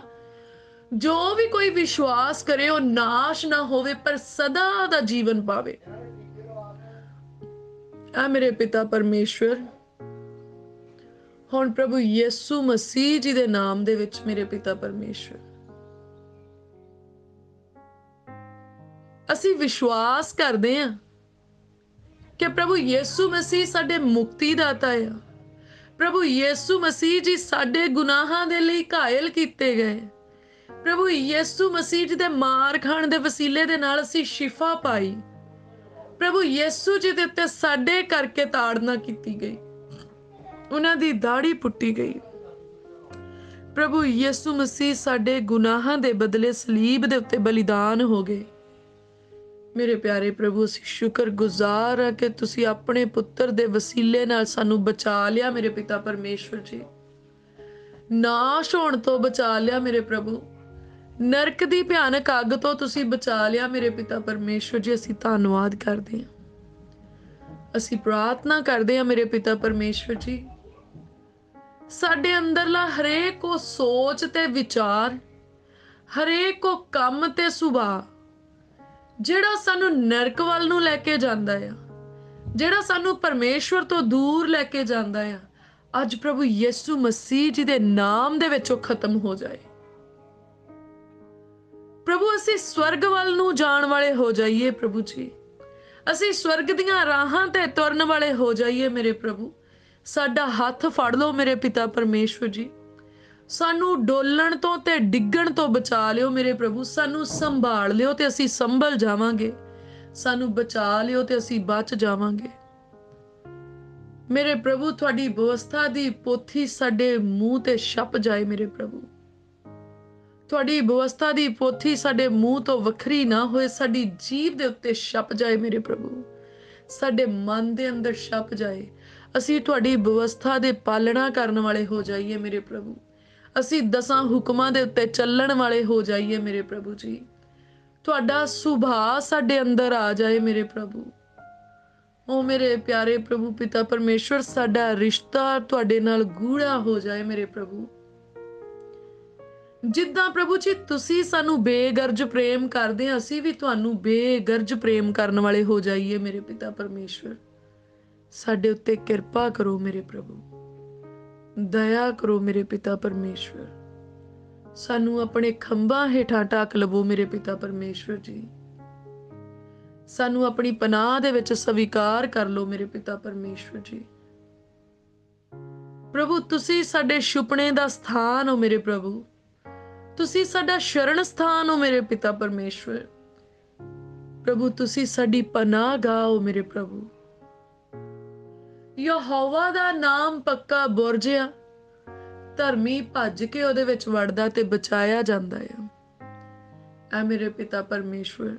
ਜੋ ਵੀ ਕੋਈ ਵਿਸ਼ਵਾਸ ਕਰੇ ਉਹ ਨਾਸ਼ ਨਾ ਹੋਵੇ ਪਰ ਸਦਾ ਦਾ ਜੀਵਨ ਪਾਵੇ। ਆ ਮੇਰੇ ਪਿਤਾ ਪਰਮੇਸ਼ਵਰ, ਹੁਣ ਪ੍ਰਭੂ ਯਿਸੂ ਮਸੀਹ ਜੀ ਦੇ ਨਾਮ ਦੇ ਵਿੱਚ ਮੇਰੇ ਪਿਤਾ ਪਰਮੇਸ਼ਵਰ ਅਸੀਂ ਵਿਸ਼ਵਾਸ ਕਰਦੇ ਹਾਂ ਕਿ ਪ੍ਰਭੂ ਯਿਸੂ ਮਸੀਹ ਸਾਡੇ ਮੁਕਤੀ ਦਾਤਾ ਆ। ਪ੍ਰਭੂ ਯਿਸੂ ਮਸੀਹ ਜੀ ਸਾਡੇ ਗੁਨਾਹਾਂ ਦੇ ਲਈ ਘਾਇਲ ਕੀਤੇ ਗਏ, ਪ੍ਰਭੂ ਯਿਸੂ ਮਸੀਹ ਜੀ ਦੇ ਮਾਰ ਖਾਣ ਦੇ ਵਸੀਲੇ ਦੇ ਨਾਲ ਅਸੀਂ ਸ਼ਿਫਾ ਪਾਈ, ਪ੍ਰਭੂ ਯਿਸੂ ਜੀ ਦੇ ਉੱਤੇ ਸਾਡੇ ਕਰਕੇ ਤਾੜਨਾ ਕੀਤੀ ਗਈ, ਉਹਨਾਂ ਦੀ ਦਾੜੀ ਪੁੱਟੀ ਗਈ। ਪ੍ਰਭੂ ਯਿਸੂ ਮਸੀਹ ਸਾਡੇ ਗੁਨਾਹਾਂ ਦੇ ਬਦਲੇ ਸਲੀਬ ਦੇ ਉੱਤੇ ਬਲੀਦਾਨ ਹੋ ਗਏ। ਮੇਰੇ ਪਿਆਰੇ ਪ੍ਰਭੂ ਅਸੀਂ ਸ਼ੁਕਰਗੁਜ਼ਾਰ ਹਾਂ ਕਿ ਤੁਸੀਂ ਆਪਣੇ ਪੁੱਤਰ ਦੇ ਵਸੀਲੇ ਨਾਲ ਸਾਨੂੰ ਬਚਾ ਲਿਆ ਮੇਰੇ ਪਿਤਾ ਪਰਮੇਸ਼ਵਰ ਜੀ, ਨਾਸ਼ ਹੋਣ ਤੋਂ ਬਚਾ ਲਿਆ ਮੇਰੇ ਪ੍ਰਭੂ, ਨਰਕ ਦੀ ਭਿਆਨਕ ਅੱਗ ਤੋਂ ਤੁਸੀਂ ਬਚਾ ਲਿਆ ਮੇਰੇ ਪਿਤਾ ਪਰਮੇਸ਼ਵਰ ਜੀ। ਅਸੀਂ ਧੰਨਵਾਦ ਕਰਦੇ ਹਾਂ, ਅਸੀਂ ਪ੍ਰਾਰਥਨਾ ਕਰਦੇ ਹਾਂ ਮੇਰੇ ਪਿਤਾ ਪਰਮੇਸ਼ਵਰ ਜੀ, ਸਾਡੇ ਅੰਦਰਲਾ ਹਰੇਕ ਉਹ ਸੋਚ ਤੇ ਵਿਚਾਰ, ਹਰੇਕ ਉਹ ਕੰਮ ਤੇ ਸੁਭਾਅ ਜਿਹੜਾ ਸਾਨੂੰ ਨਰਕ ਵੱਲ ਨੂੰ ਲੈ ਕੇ ਜਾਂਦਾ ਆ, ਜਿਹੜਾ ਸਾਨੂੰ ਪਰਮੇਸ਼ਵਰ ਤੋਂ ਦੂਰ ਲੈ ਕੇ ਜਾਂਦਾ ਆ, ਅੱਜ ਪ੍ਰਭੂ ਯਿਸੂ ਮਸੀਹ ਜੀ ਦੇ ਨਾਮ ਦੇ ਵਿੱਚੋਂ ਖਤਮ ਹੋ ਜਾਏ। ਪ੍ਰਭੂ ਅਸੀਂ ਸਵਰਗ ਵੱਲ ਨੂੰ ਜਾਣ ਵਾਲੇ ਹੋ ਜਾਈਏ ਪ੍ਰਭੂ ਜੀ, ਅਸੀਂ ਸਵਰਗ ਦੀਆਂ ਰਾਹਾਂ ਤੇ ਤੁਰਨ ਵਾਲੇ ਹੋ ਜਾਈਏ ਮੇਰੇ ਪ੍ਰਭੂ। ਸਾਡਾ ਹੱਥ ਫੜ ਲਓ ਮੇਰੇ ਪਿਤਾ ਪਰਮੇਸ਼ਵਰ ਜੀ, ਸਾਨੂੰ ਡੋਲਣ ਤੋਂ ਤੇ ਡਿੱਗਣ ਤੋਂ ਬਚਾ ਲਿਓ ਮੇਰੇ ਪ੍ਰਭੂ, ਸਾਨੂੰ ਸੰਭਾਲ ਲਿਓ ਤੇ ਅਸੀਂ ਸੰਭਲ ਜਾਵਾਂਗੇ, ਸਾਨੂੰ ਬਚਾ ਲਿਓ ਤੇ ਅਸੀਂ ਬਚ ਜਾਵਾਂਗੇ ਮੇਰੇ ਪ੍ਰਭੂ। ਤੁਹਾਡੀ ਬਵਸਥਾ ਦੀ ਪੋਥੀ ਸਾਡੇ ਮੂੰਹ ਤੇ ਛਪ ਜਾਏ ਮੇਰੇ ਪ੍ਰਭੂ, ਤੁਹਾਡੀ ਬਵਸਥਾ ਦੀ ਪੋਥੀ ਸਾਡੇ ਮੂੰਹ ਤੋਂ ਵੱਖਰੀ ਨਾ ਹੋਏ, ਸਾਡੀ ਜੀਭ ਦੇ ਉੱਤੇ ਛਪ ਜਾਏ ਮੇਰੇ ਪ੍ਰਭੂ, ਸਾਡੇ ਮਨ ਦੇ ਅੰਦਰ ਛਪ ਜਾਏ। ਅਸੀਂ ਤੁਹਾਡੀ ਬਵਸਥਾ ਦੇ ਪਾਲਣਾ ਕਰਨ ਵਾਲੇ ਹੋ ਜਾਈਏ ਮੇਰੇ ਪ੍ਰਭੂ, ਅਸੀਂ ਦਸਾਂ ਹੁਕਮਾਂ ਦੇ ਉੱਤੇ ਚੱਲਣ ਵਾਲੇ ਹੋ ਜਾਈਏ ਮੇਰੇ ਪ੍ਰਭੂ ਜੀ। ਤੁਹਾਡਾ ਸੁਭਾਅ ਸਾਡੇ ਅੰਦਰ ਆ ਜਾਏ ਮੇਰੇ ਪ੍ਰਭੂ। ਉਹ ਮੇਰੇ ਪਿਆਰੇ ਪ੍ਰਭੂ ਪਿਤਾ ਪਰਮੇਸ਼ਵਰ ਸਾਡਾ ਰਿਸ਼ਤਾ ਤੁਹਾਡੇ ਨਾਲ ਗੂੜਾ ਹੋ ਜਾਏ ਮੇਰੇ ਪ੍ਰਭੂ। ਜਿੱਦਾਂ ਪ੍ਰਭੂ ਜੀ ਤੁਸੀਂ ਸਾਨੂੰ ਬੇਗਰਜ ਪ੍ਰੇਮ ਕਰਦੇ, ਅਸੀਂ ਵੀ ਤੁਹਾਨੂੰ ਬੇਗਰਜ ਪ੍ਰੇਮ ਕਰਨ ਵਾਲੇ ਹੋ ਜਾਈਏ ਮੇਰੇ ਪਿਤਾ ਪਰਮੇਸ਼ਵਰ। ਸਾਡੇ ਉੱਤੇ ਕਿਰਪਾ ਕਰੋ ਮੇਰੇ ਪ੍ਰਭੂ, ਦਇਆ ਕਰੋ ਮੇਰੇ ਪਿਤਾ ਪਰਮੇਸ਼ਵਰ, ਸਾਨੂੰ ਆਪਣੇ ਖੰਭਾਂ ਹੇਠਾਂ ਢੱਕ ਲਵੋ ਮੇਰੇ ਪਿਤਾ ਪਰਮੇਸ਼ਵਰ ਜੀ, ਸਾਨੂੰ ਆਪਣੀ ਪਨਾਹ ਦੇ ਵਿੱਚ ਸਵੀਕਾਰ ਕਰ ਲਓ ਮੇਰੇ ਪਿਤਾ ਪਰਮੇਸ਼ਵਰ ਜੀ। ਪ੍ਰਭੂ ਤੁਸੀਂ ਸਾਡੇ ਸੁਪਨੇ ਦਾ ਸਥਾਨ ਹੋ ਮੇਰੇ ਪ੍ਰਭੂ, ਤੁਸੀਂ ਸਾਡਾ ਸ਼ਰਨ ਸਥਾਨ ਹੋ ਮੇਰੇ ਪਿਤਾ ਪਰਮੇਸ਼ਵਰ, प्रभु तुसी साडी पनाह आओ मेरे प्रभु। यहोवा दा नाम पक्का बोरजिया धर्मी भज के उहदे विच वड़दा ते बचाया जांदा है। ऐ मेरे पिता परमेश्वर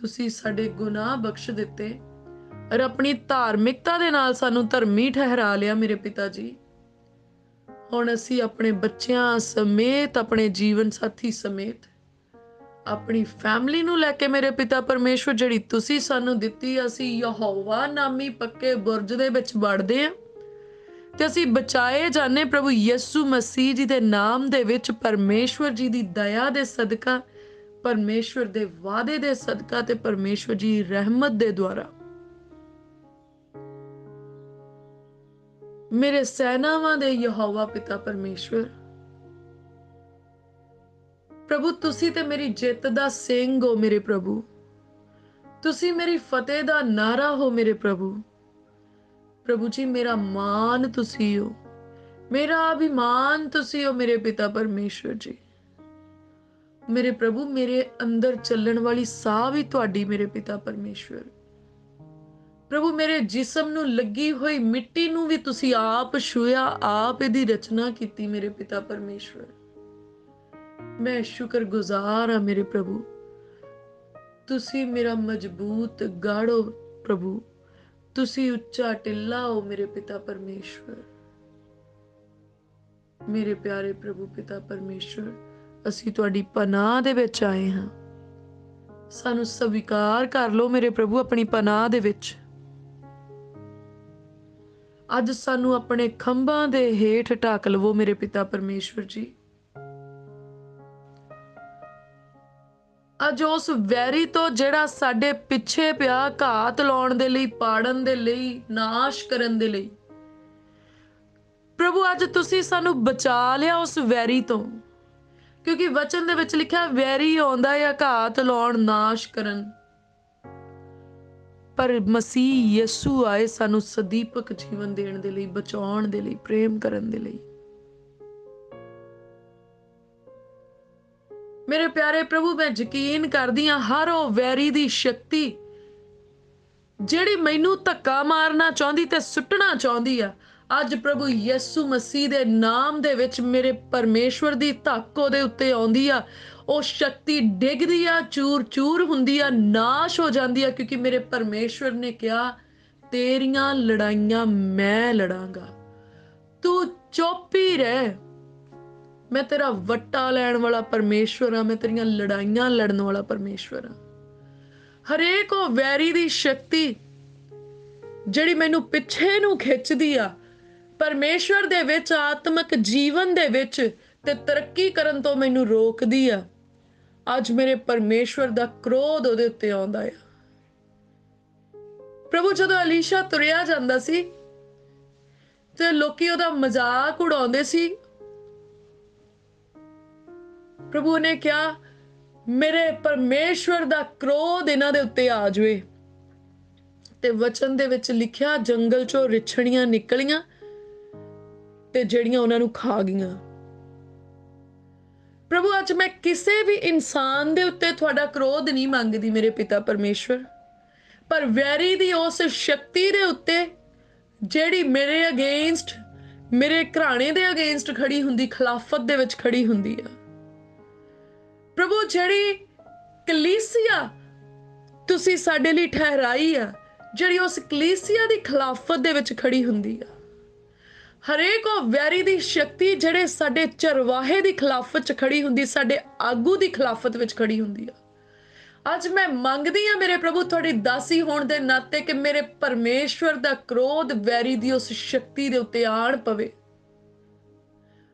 तुसी साडे गुनाह बख्श दिते और अपनी धार्मिकता दे नाल सानू धर्मी ठहरा लिया मेरे पिता जी। हुण असी अपने बच्चों समेत अपने जीवन साथी समेत अपनी फैमिली नू लैके मेरे पिता परमेश्वर जिहड़ी तुसी सानू दिती असी यहोवा नामी पक्के बुरज दे विच वड़दे आ ते असी बचाए जाने प्रभु यीशु मसीह जी दे नाम दे विच। परमेश्वर जी दी दया दे सदका परमेश्वर दे वादे दे सदका ते परमेश्वर जी रहमत दे द्वारा मेरे सेनावां दे यहोवा पिता परमेश्वर प्रभु तुसी ते मेरी जित दा सिंह हो मेरे प्रभु। तुसी मेरी फतेह दा नारा हो मेरे प्रभु। प्रभु जी मेरा मान तुसी हो, मेरा अभिमान तुसी हो मेरे पिता परमेश्वर जी। मेरे प्रभु मेरे अंदर चलण वाली साह भी तुहाडी मेरे पिता परमेश्वर। प्रभु मेरे जिस्म नू लगी हुई मिट्टी नू भी तुसी आप छूया, आप इहदी रचना कीती मेरे पिता परमेश्वर। मैं शुक्रगुजार हां मेरे प्रभु। तुसी मेरा मजबूत गढ़ हो प्रभु, तुसी उच्चा टिल्ला हो मेरे पिता परमेश्वर। मेरे प्यारे प्रभु पिता परमेश्वर असी तुहाडी पनाह दे विच आए हां, सानू स्वीकार कर लो मेरे प्रभु अपनी पनाह दे विच। अज सानू अपने खंभा दे हेठ ढक लवो मेरे पिता परमेश्वर जी। अज उस वैरी तो जेड़ा साडे पिछे पिया घात लाउण दे लई, पाड़न दे लई, नाश करन दे लई प्रभु अज तुसी सानू बचा लिया उस वैरी तो, क्योंकि वचन दे विच लिखा वैरी आउंदा या घात लाउण नाश करन, पर मसीह यीशु आए सानू सदीपक जीवन देण दे लई, बचाउण दे लई, प्रेम करन दे लई। मेरे प्यारे प्रभु मैं यकीन करदी हां हर ओ वैरी दी शक्ति जिहड़ी मैनू धक्का मारना चाहंदी ते सुटना चाहंदी आ, अज प्रभु यीशु मसीह दे नाम दे विच मेरे परमेश्वर दी ताको दे उत्ते आउंदी आ। ओ शक्ति डिगदी आ, चूर चूर हुंदी आ, नाश हो जांदी आ, क्योंकि मेरे परमेश्वर ने कहा तेरियां लड़ाइयां मैं लड़ांगा, तू चुप ही रह, मैं तेरा वट्टा लैण वाला परमेश्वर हां, मैं तेरियां लड़ाइयां लड़न वाला परमेश्वर हां। हरेक ओ वैरी दी शक्ति जिहड़ी मैनू पिछे नू खिचदी आ परमेश्वर दे विच, आत्मक जीवन दे विच ते तरक्की करन तो मैनू रोकदी आ, अज मेरे परमेश्वर दा क्रोध उहदे उत्ते आउंदा आ। प्रभु जदों एलीशा तुरिया जांदा सी ते लोकी उहदा मजाक उड़ाउंदे सी, प्रभु ने क्या मेरे परमेश्वर दा क्रोध इन्हां दे उत्ते आ जावे ते वचन दे विच लिखिया जंगल चों रिछणियां निकलियां ते जड़ियां उन्हां नू खा गईयां। प्रभु अज मैं किसी भी इंसान दे उत्ते तुहाडा क्रोध नहीं मंगदी मेरे पिता परमेश्वर, पर वैरी दी उस शक्ति दे उत्ते जिहड़ी मेरे अगेंस्ट, मेरे घराणे दे अगेंस्ट खड़ी हुंदी, खिलाफत दे विच खड़ी हुंदी आ प्रभु। जिहड़ी कलीसिया तुसीं साडे लई ठहराई आ, जिहड़ी उस कलीसिया दी खिलाफत दे विच खड़ी हुंदी आ, हरेक ओ वैरी दी शक्ति जिहड़े साडे चरवाहे दी खिलाफत च खड़ी हुंदी, साडे आगू दी खिलाफत विच खड़ी हुंदी आ। अज मैं मंगदी आ मेरे प्रभु तुहाडी दासी होण दे नाते कि मेरे परमेश्वर दा क्रोध वैरी दी उस शक्ति दे उत्ते आण पवे।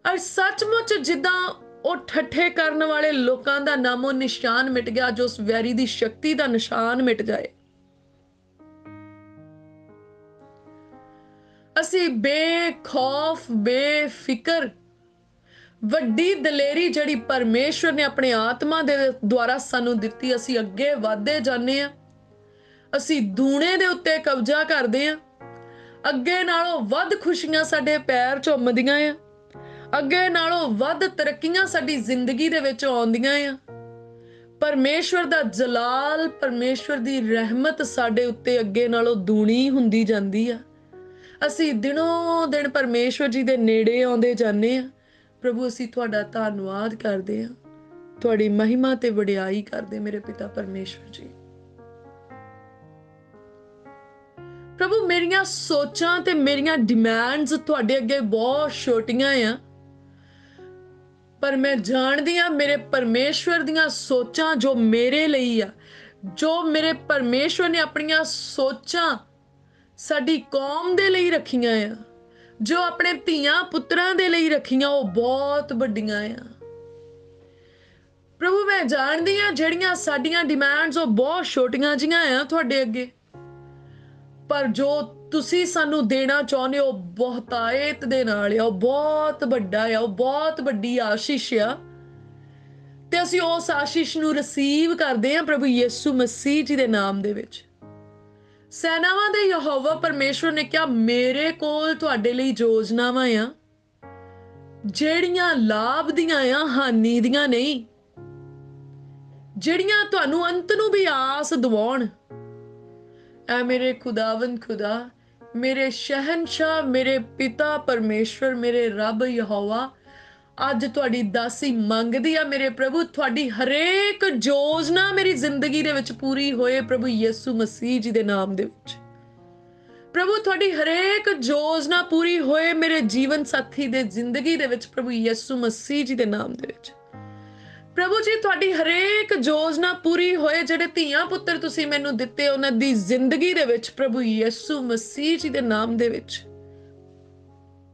और सचमुच जिद्दां ओ ठट्ठे करन वाले लोकां दा नामो निशान मिट गया, जो उस वैरी दी शक्ति दा निशान मिट जाए। असी बेखौफ बेफिकर वड्डी दलेरी जिहड़ी परमेश्वर ने अपने आत्मा दे द्वारा सानू दित्ती असी अगे वधदे जाने आ। असी धूणे दे उत्ते कब्जा करदे आ, अगे नालों वध खुशियां साडे पैर चुमदियां आ, अगे नालों वध तरक्कीਆਂ ਸਾਡੀ ਜ਼ਿੰਦਗੀ ਦੇ ਵਿੱਚ ਆਉਂਦੀਆਂ ਆ, परमेश्वर दा जलाल, परमेश्वर दी रहमत साडे उत्ते अग्गे नालों दूनी हुंदी जांदी आ। असी दिनों दिन परमेश्वर जी दे नेड़े आउंदे जाने आ। प्रभु असी तुहाडा धन्नवाद करदे आ, तुहाडी महिमा ते वडियाई करदे मेरे पिता परमेश्वर जी। प्रभु मेरियां सोचां ते मेरियां डिमांड्स तुहाडे अग्गे बहुत छोटियां आ, पर मैं जानदी आ मेरे परमेश्वर दियां सोचां जो मेरे लई आ, जो मेरे परमेश्वर ने अपनियां सोचां साडी कौम दे लई रखियां आ, जो अपने धीआं पुत्रां दे लई रखियां, ओह बहुत वड्डियां आ। प्रभु मैं जानदी आ जेहड़ियां साडीयां डिमांड्स ओह बहुत छोटियां जिहां आ तुहाडे अग्गे, पर जो ਤੁਸੀਂ ਸਾਨੂੰ ਦੇਣਾ ਚਾਹੁੰਦੇ ਹੋ ਬਹੁਤਾਇਤ ਦੇ ਨਾਲ ਆ, ਉਹ ਬਹੁਤ ਵੱਡਾ ਆ, ਉਹ ਬਹੁਤ ਵੱਡੀ ਆਸ਼ੀਸ਼ ਆ, ਤੇ ਅਸੀਂ ਉਸ ਆਸ਼ੀਸ਼ ਨੂੰ ਰਿਸੀਵ ਕਰਦੇ ਹਾਂ ਪ੍ਰਭੂ ਯਿਸੂ ਮਸੀਹ ਜੀ ਦੇ ਨਾਮ ਦੇ ਵਿੱਚ। ਸੈਨਾਵਾਂ ਦੇ ਯਹੋਵਾ ਪਰਮੇਸ਼ਵਰ ਨੇ ਕਿਹਾ, ਮੇਰੇ ਕੋਲ ਤੁਹਾਡੇ ਲਈ ਯੋਜਨਾਵਾਂ ਆ ਜਿਹੜੀਆਂ ਲਾਭ ਦੀਆਂ ਆ, ਹਾਨੀ ਦੀਆਂ ਨਹੀਂ, ਜਿਹੜੀਆਂ ਤੁਹਾਨੂੰ ਅੰਤ ਨੂੰ ਵੀ ਆਸ ਦਿਵਾਉਣ। ਐ ਮੇਰੇ ਖੁਦਾਵੰਦ ਖੁਦਾ, ਮੇਰੇ ਸ਼ਹਿਨਸ਼ਾਹ, ਮੇਰੇ ਪਿਤਾ ਪਰਮੇਸ਼ਵਰ, ਮੇਰੇ ਰੱਬ ਯਹੋਵਾ, ਅੱਜ ਤੁਹਾਡੀ ਦਾਸੀ ਮੰਗਦੀ ਆ ਮੇਰੇ ਪ੍ਰਭੂ, ਤੁਹਾਡੀ ਹਰੇਕ ਯੋਜਨਾ ਮੇਰੀ ਜ਼ਿੰਦਗੀ ਦੇ ਵਿੱਚ ਪੂਰੀ ਹੋਏ ਪ੍ਰਭੂ ਯਿਸੂ ਮਸੀਹ ਜੀ ਦੇ ਨਾਮ ਦੇ ਵਿੱਚ। ਪ੍ਰਭੂ ਤੁਹਾਡੀ ਹਰੇਕ ਯੋਜਨਾ ਪੂਰੀ ਹੋਏ ਮੇਰੇ ਜੀਵਨ ਸਾਥੀ ਦੇ ਜ਼ਿੰਦਗੀ ਦੇ ਵਿੱਚ ਪ੍ਰਭੂ ਯਿਸੂ ਮਸੀਹ ਜੀ ਦੇ ਨਾਮ ਦੇ ਵਿੱਚ। ਪ੍ਰਭੂ ਜੀ ਤੁਹਾਡੀ ਹਰੇਕ ਯੋਜਨਾ ਪੂਰੀ ਹੋਏ, ਜਿਹੜੇ ਧੀਆਂ ਪੁੱਤਰ ਤੁਸੀਂ ਮੈਨੂੰ ਦਿੱਤੇ ਉਹਨਾਂ ਦੀ ਜ਼ਿੰਦਗੀ ਦੇ ਵਿੱਚ ਪ੍ਰਭੂ ਯਿਸੂ ਮਸੀਹ ਜੀ ਦੇ ਨਾਮ ਦੇ ਵਿੱਚ।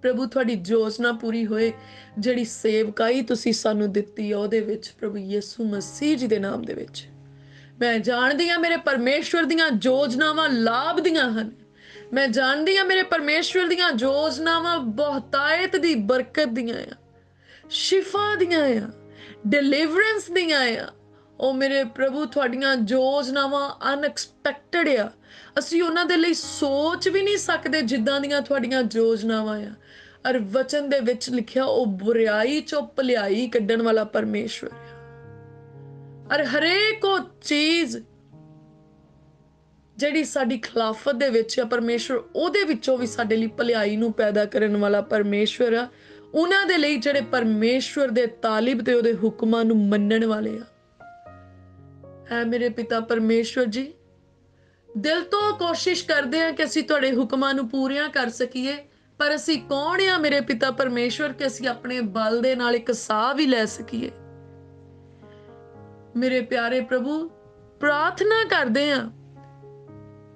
ਪ੍ਰਭੂ ਤੁਹਾਡੀ ਯੋਜਨਾ ਪੂਰੀ ਹੋਏ, ਜਿਹੜੀ ਸੇਵਕਾਈ ਤੁਸੀਂ ਸਾਨੂੰ ਦਿੱਤੀ ਆ ਉਹਦੇ ਵਿੱਚ ਪ੍ਰਭੂ ਯਿਸੂ ਮਸੀਹ ਜੀ ਦੇ ਨਾਮ ਦੇ ਵਿੱਚ। ਮੈਂ ਜਾਣਦੀ ਆ ਮੇਰੇ ਪਰਮੇਸ਼ਵਰ ਦੀਆਂ ਯੋਜਨਾਵਾਂ ਲਾਭ ਦੀਆਂ ਹਨ, ਮੈਂ ਜਾਣਦੀ ਆ ਮੇਰੇ ਪਰਮੇਸ਼ਵਰ ਦੀਆਂ ਯੋਜਨਾਵਾਂ ਬਹੁਤਾਇਤ ਦੀ ਬਰਕਤ ਦੀਆਂ ਆ, ਸ਼ਿਫਾ ਦੀਆਂ ਆ, ਡਿਲੀਵਰੈਂਸ ਦੀਆਂ ਆ। ਉਹ ਮੇਰੇ ਪ੍ਰਭੂ ਤੁਹਾਡੀਆਂ ਯੋਜਨਾਵਾਂ ਅਨਐਕਸਪੈਕਟਡ ਆ, ਅਸੀਂ ਉਹਨਾਂ ਦੇ ਲਈ ਸੋਚ ਵੀ ਨਹੀਂ ਸਕਦੇ ਜਿੱਦਾਂ ਦੀਆਂ ਤੁਹਾਡੀਆਂ ਯੋਜਨਾਵਾਂ ਆ। ਔਰ ਵਚਨ ਦੇ ਵਿੱਚ ਲਿਖਿਆ, ਉਹ ਬੁਰਿਆਈ ਚੋਂ ਭਲਾਈ ਕੱਢਣ ਵਾਲਾ ਪਰਮੇਸ਼ਵਰ ਆ। ਔਰ ਹਰੇਕ ਉਹ ਚੀਜ਼ ਜਿਹੜੀ ਸਾਡੀ ਖਿਲਾਫਤ ਦੇ ਵਿੱਚ ਆ ਪਰਮੇਸ਼ਵਰ, ਉਹਦੇ ਵਿੱਚੋਂ ਵੀ ਸਾਡੇ ਲਈ ਭਲਾਈ ਨੂੰ ਪੈਦਾ ਕਰਨ ਵਾਲਾ ਪਰਮੇਸ਼ਵਰ ਆ, ਉਹਨਾਂ ਦੇ ਲਈ ਜਿਹੜੇ ਪਰਮੇਸ਼ਵਰ ਦੇ ਤਾਲਿਬ ਤੇ ਉਹਦੇ ਹੁਕਮਾਂ ਨੂੰ ਮੰਨਣ ਵਾਲੇ ਆ। ਐ ਮੇਰੇ ਪਿਤਾ ਪਰਮੇਸ਼ਵਰ ਜੀ, ਦਿਲ ਤੋਂ ਕੋਸ਼ਿਸ਼ ਕਰਦੇ ਆ ਕਿ ਅਸੀਂ ਤੁਹਾਡੇ ਹੁਕਮਾਂ ਨੂੰ ਪੂਰੀਆਂ ਕਰ ਸਕੀਏ, ਪਰ ਅਸੀਂ ਕੌਣ ਆ ਮੇਰੇ ਪਿਤਾ ਪਰਮੇਸ਼ਵਰ ਕਿ ਅਸੀਂ ਆਪਣੇ ਬਲ ਦੇ ਨਾਲ ਇੱਕ ਸਾਹ ਵੀ ਲੈ ਸਕੀਏ। ਮੇਰੇ ਪਿਆਰੇ ਪ੍ਰਭੂ ਪ੍ਰਾਰਥਨਾ ਕਰਦੇ ਆ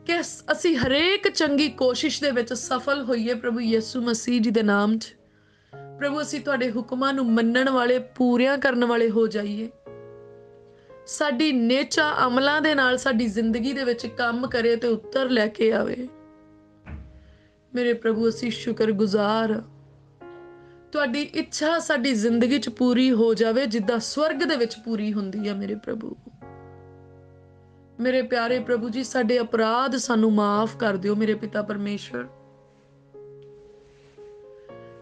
ਕਿ ਅਸੀਂ ਹਰੇਕ ਚੰਗੀ ਕੋਸ਼ਿਸ਼ ਦੇ ਵਿੱਚ ਸਫਲ ਹੋਈਏ ਪ੍ਰਭੂ ਯਿਸੂ ਮਸੀਹ ਜੀ ਦੇ ਨਾਮ 'ਚ। ਪ੍ਰਭੂ ਅਸੀਂ ਤੁਹਾਡੇ ਹੁਕਮਾਂ ਨੂੰ ਮੰਨਣ ਵਾਲੇ, ਪੂਰੀਆਂ ਕਰਨ ਵਾਲੇ ਹੋ ਜਾਈਏ। ਸਾਡੀ ਨੇਚਾ ਅਮਲਾਂ ਦੇ ਨਾਲ ਸਾਡੀ ਜ਼ਿੰਦਗੀ ਦੇ ਵਿੱਚ ਕੰਮ ਕਰੇ ਤੇ ਉੱਤਰ ਲੈ ਕੇ ਆਵੇ। ਮੇਰੇ ਪ੍ਰਭੂ ਅਸੀਂ ਸ਼ੁਕਰਗੁਜ਼ਾਰ, ਤੁਹਾਡੀ ਇੱਛਾ ਸਾਡੀ ਜ਼ਿੰਦਗੀ 'ਚ ਪੂਰੀ ਹੋ ਜਾਵੇ ਜਿੱਦਾਂ ਸਵਰਗ ਦੇ ਵਿੱਚ ਪੂਰੀ ਹੁੰਦੀ ਆ ਮੇਰੇ ਪ੍ਰਭੂ। ਮੇਰੇ ਪਿਆਰੇ ਪ੍ਰਭੂ ਜੀ, ਸਾਡੇ ਅਪਰਾਧ ਸਾਨੂੰ ਮਾਫ਼ ਕਰ ਦਿਓ ਮੇਰੇ ਪਿਤਾ ਪਰਮੇਸ਼ਵਰ।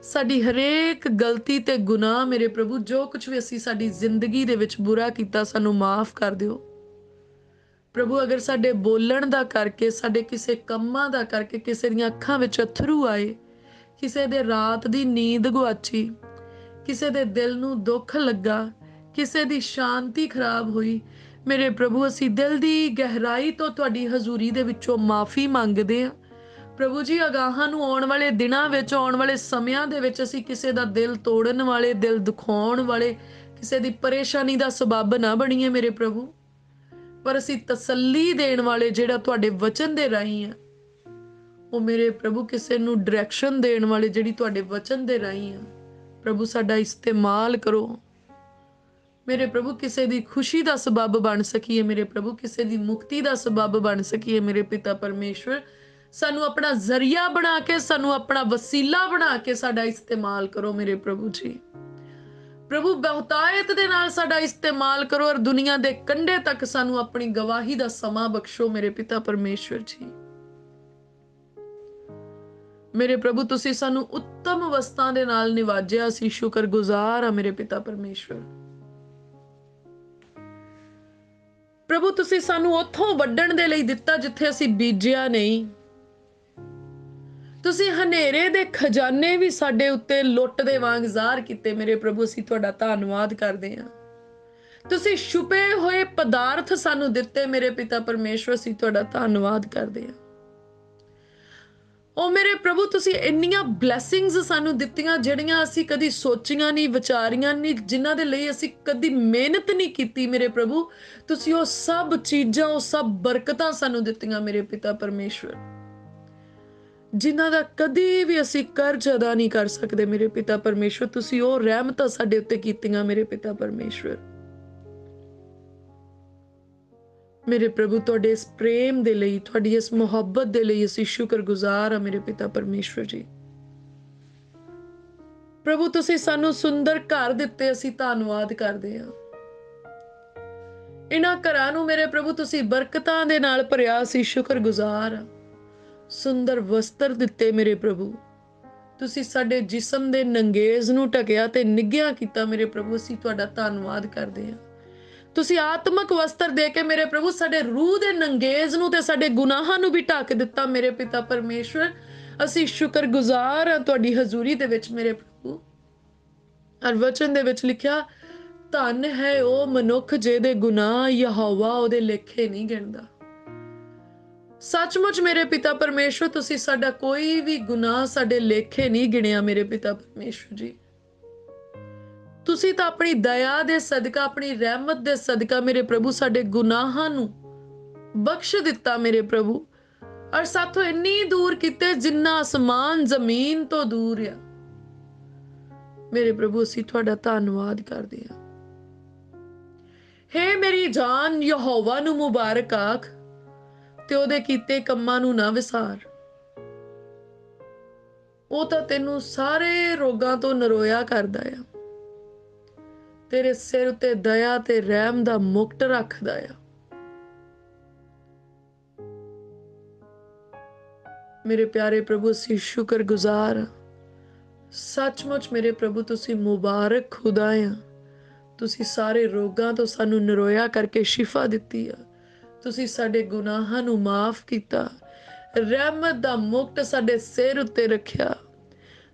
ਸਾਡੀ ਹਰੇਕ ਗਲਤੀ ਤੇ ਗੁਨਾਹ ਮੇਰੇ ਪ੍ਰਭੂ, ਜੋ ਕੁਝ ਵੀ ਅਸੀਂ ਸਾਡੀ ਜ਼ਿੰਦਗੀ ਦੇ ਵਿੱਚ ਬੁਰਾ ਕੀਤਾ, ਸਾਨੂੰ ਮਾਫ਼ ਕਰ ਦਿਓ ਪ੍ਰਭੂ। ਅਗਰ ਸਾਡੇ ਬੋਲਣ ਦਾ ਕਰਕੇ, ਸਾਡੇ ਕਿਸੇ ਕੰਮਾਂ ਦਾ ਕਰਕੇ ਕਿਸੇ ਦੀਆਂ ਅੱਖਾਂ ਵਿੱਚ ਅੱਥਰੂ ਆਏ, ਕਿਸੇ ਦੇ ਰਾਤ ਦੀ ਨੀਂਦ ਗੁਆਚੀ, ਕਿਸੇ ਦੇ ਦਿਲ ਨੂੰ ਦੁੱਖ ਲੱਗਾ, ਕਿਸੇ ਦੀ ਸ਼ਾਂਤੀ ਖਰਾਬ ਹੋਈ, ਮੇਰੇ ਪ੍ਰਭੂ ਅਸੀਂ ਦਿਲ ਦੀ ਗਹਿਰਾਈ ਤੋਂ ਤੁਹਾਡੀ ਹਜ਼ੂਰੀ ਦੇ ਵਿੱਚੋਂ ਮਾਫ਼ੀ ਮੰਗਦੇ ਹਾਂ ਪ੍ਰਭੂ ਜੀ। ਅਗਾਹਾਂ ਨੂੰ ਆਉਣ ਵਾਲੇ ਦਿਨਾਂ ਵਿੱਚ, ਆਉਣ ਵਾਲੇ ਸਮਿਆਂ ਦੇ ਵਿੱਚ ਅਸੀਂ ਕਿਸੇ ਦਾ ਦਿਲ ਤੋੜਨ ਵਾਲੇ, ਦਿਲ ਦੁਖਾਉਣ ਵਾਲੇ, ਕਿਸੇ ਦੀ ਪਰੇਸ਼ਾਨੀ ਦਾ ਸਬੱਬ ਨਾ ਬਣੀਏ ਮੇਰੇ ਪ੍ਰਭੂ, ਪਰ ਅਸੀਂ ਤਸੱਲੀ ਦੇਣ ਵਾਲੇ ਜਿਹੜਾ ਤੁਹਾਡੇ ਵਚਨ ਦੇ ਰਾਹੀਂ ਆ, ਉਹ ਮੇਰੇ ਪ੍ਰਭੂ ਕਿਸੇ ਨੂੰ ਡਾਇਰੈਕਸ਼ਨ ਦੇਣ ਵਾਲੇ ਜਿਹੜੀ ਤੁਹਾਡੇ ਵਚਨ ਦੇ ਰਾਹੀਂ ਆ ਪ੍ਰਭੂ, ਸਾਡਾ ਇਸਤੇਮਾਲ ਕਰੋ ਮੇਰੇ ਪ੍ਰਭੂ। ਕਿਸੇ ਦੀ ਖੁਸ਼ੀ ਦਾ ਸਬੱਬ ਬਣ ਸਕੀਏ ਮੇਰੇ ਪ੍ਰਭੂ, ਕਿਸੇ ਦੀ ਮੁਕਤੀ ਦਾ ਸਬੱਬ ਬਣ ਸਕੀਏ ਮੇਰੇ ਪਿਤਾ ਪਰਮੇਸ਼ਵਰ। ਸਾਨੂੰ ਆਪਣਾ ਜ਼ਰੀਆ ਬਣਾ ਕੇ, ਸਾਨੂੰ ਆਪਣਾ ਵਸੀਲਾ ਬਣਾ ਕੇ ਸਾਡਾ ਇਸਤੇਮਾਲ ਕਰੋ ਮੇਰੇ ਪ੍ਰਭੂ ਜੀ। ਪ੍ਰਭੂ ਬਹੁਤਾਇਤ ਦੇ ਨਾਲ ਸਾਡਾ ਇਸਤੇਮਾਲ ਕਰੋ ਔਰ ਦੁਨੀਆ ਦੇ ਕੰਢੇ ਤੱਕ ਸਾਨੂੰ ਆਪਣੀ ਗਵਾਹੀ ਦਾ ਸਮਾਂ ਬਖਸ਼ੋ ਮੇਰੇ ਪਿਤਾ ਪਰਮੇਸ਼ਵਰ ਜੀ। ਮੇਰੇ ਪ੍ਰਭੂ ਤੁਸੀਂ ਸਾਨੂੰ ਉੱਤਮ ਵਸਤਾਂ ਦੇ ਨਾਲ ਨਿਵਾਜਿਆ, ਅਸੀਂ ਸ਼ੁਕਰਗੁਜ਼ਾਰ ਆ ਮੇਰੇ ਪਿਤਾ ਪਰਮੇਸ਼ਵਰ। प्रभु तुसीं सानूं उत्थों वड्डण दे लई दित्ता जिथे असीं बीजिया नहीं। तुसीं हनेरे दे खजाने भी साडे उत्ते लुट्ट दे वांग ज़ाहर कीते। मेरे प्रभु असीं तुहाडा धन्नवाद करदे हां। तुसीं छुपे होए पदार्थ सानूं दित्ते मेरे पिता परमेश्वर, असीं तुहाडा धन्नवाद करदे हां। ओ मेरे प्रभु तुसीं इन्नियां ब्लैसिंग्स सानूं दित्तियां जिहड़ियां असीं कदी सोचियां नहीं, विचारियां नहीं, जिन्हां दे लई असीं कदी मेहनत नहीं कीती। मेरे प्रभु तुसीं ओ सब चीज़ां, ओ सब बरकतां सानूं दित्तियां मेरे पिता परमेश्वर, जिन्हां दा कदी भी असीं कर्ज अदा नहीं कर सकदे। मेरे पिता परमेश्वर तुसीं ओ रहमतां साडे उत्ते कीतियां मेरे पिता परमेश्वर। मेरे प्रभु तुहाडे इस प्रेम दे लई, तुहाडी इस मुहब्बत दे लई असीं शुक्रगुजार हां मेरे पिता परमेश्वर जी। प्रभु तुसीं सानूं सुंदर घर दित्ते, असीं धन्नवाद करदे हां। इन्हां घरां नूं मेरे प्रभु तुसीं बरकतां दे नाल भरिया, असीं शुक्रगुजार हां। सुंदर वस्त्र दित्ते मेरे प्रभु, तुसीं साडे जिस्म दे नंगेज नूं ढकिया ते निग्घिया कीता मेरे प्रभु, असीं तुहाडा धन्नवाद करदे हां। तुसीं आत्मक वस्त्र दे के मेरे प्रभु साडे रूह दे नंगेज नूं ते साडे गुनाहां नूं भी ढक दित्ता मेरे पिता परमेश्वर, असीं शुक्रगुजार हां तुहाडी हजूरी दे विच मेरे प्रभु। हर वचन दे विच लिखिया, धन है ओ मनुख जिहदे गुनाह यहोवा ओहदे लेखे नहीं गिणदा। सचमुच मेरे पिता परमेश्वर तुसीं साडा कोई भी गुनाह साडे लेखे नहीं गिणिया मेरे पिता परमेश्वर जी। तुसीं तां अपनी दया दे सदका, अपनी रहमत दे सदका मेरे प्रभु साडे गुनाहां नूं बख्श दित्ता मेरे प्रभु, और साथों इन्नी दूर कीते जिन्ना आसमान जमीन तो दूर आ। मेरे प्रभु असीं तुहाडा धन्नवाद करदे हां। हे मेरी जान यहोवा नूं मुबारक आख ते ओहदे कीते कम्मां नूं ना विसार। ओह तां तैनूं सारे रोगां तो नरोया करदा आ, तेरे सिर उत्ते दया ते रहम दा मुकट रखदा आ। मेरे प्यारे प्रभु असीं शुक्रगुजार हां। सचमुच मेरे प्रभु तुसीं मुबारक खुदा आ। तुसीं सारे रोगां तो सानूं नरोया करके शिफा दित्ती आ। तुसीं साडे गुनाहां नूं माफ़ कीता, रहमत दा मुकट साडे सिर उत्ते रखिया।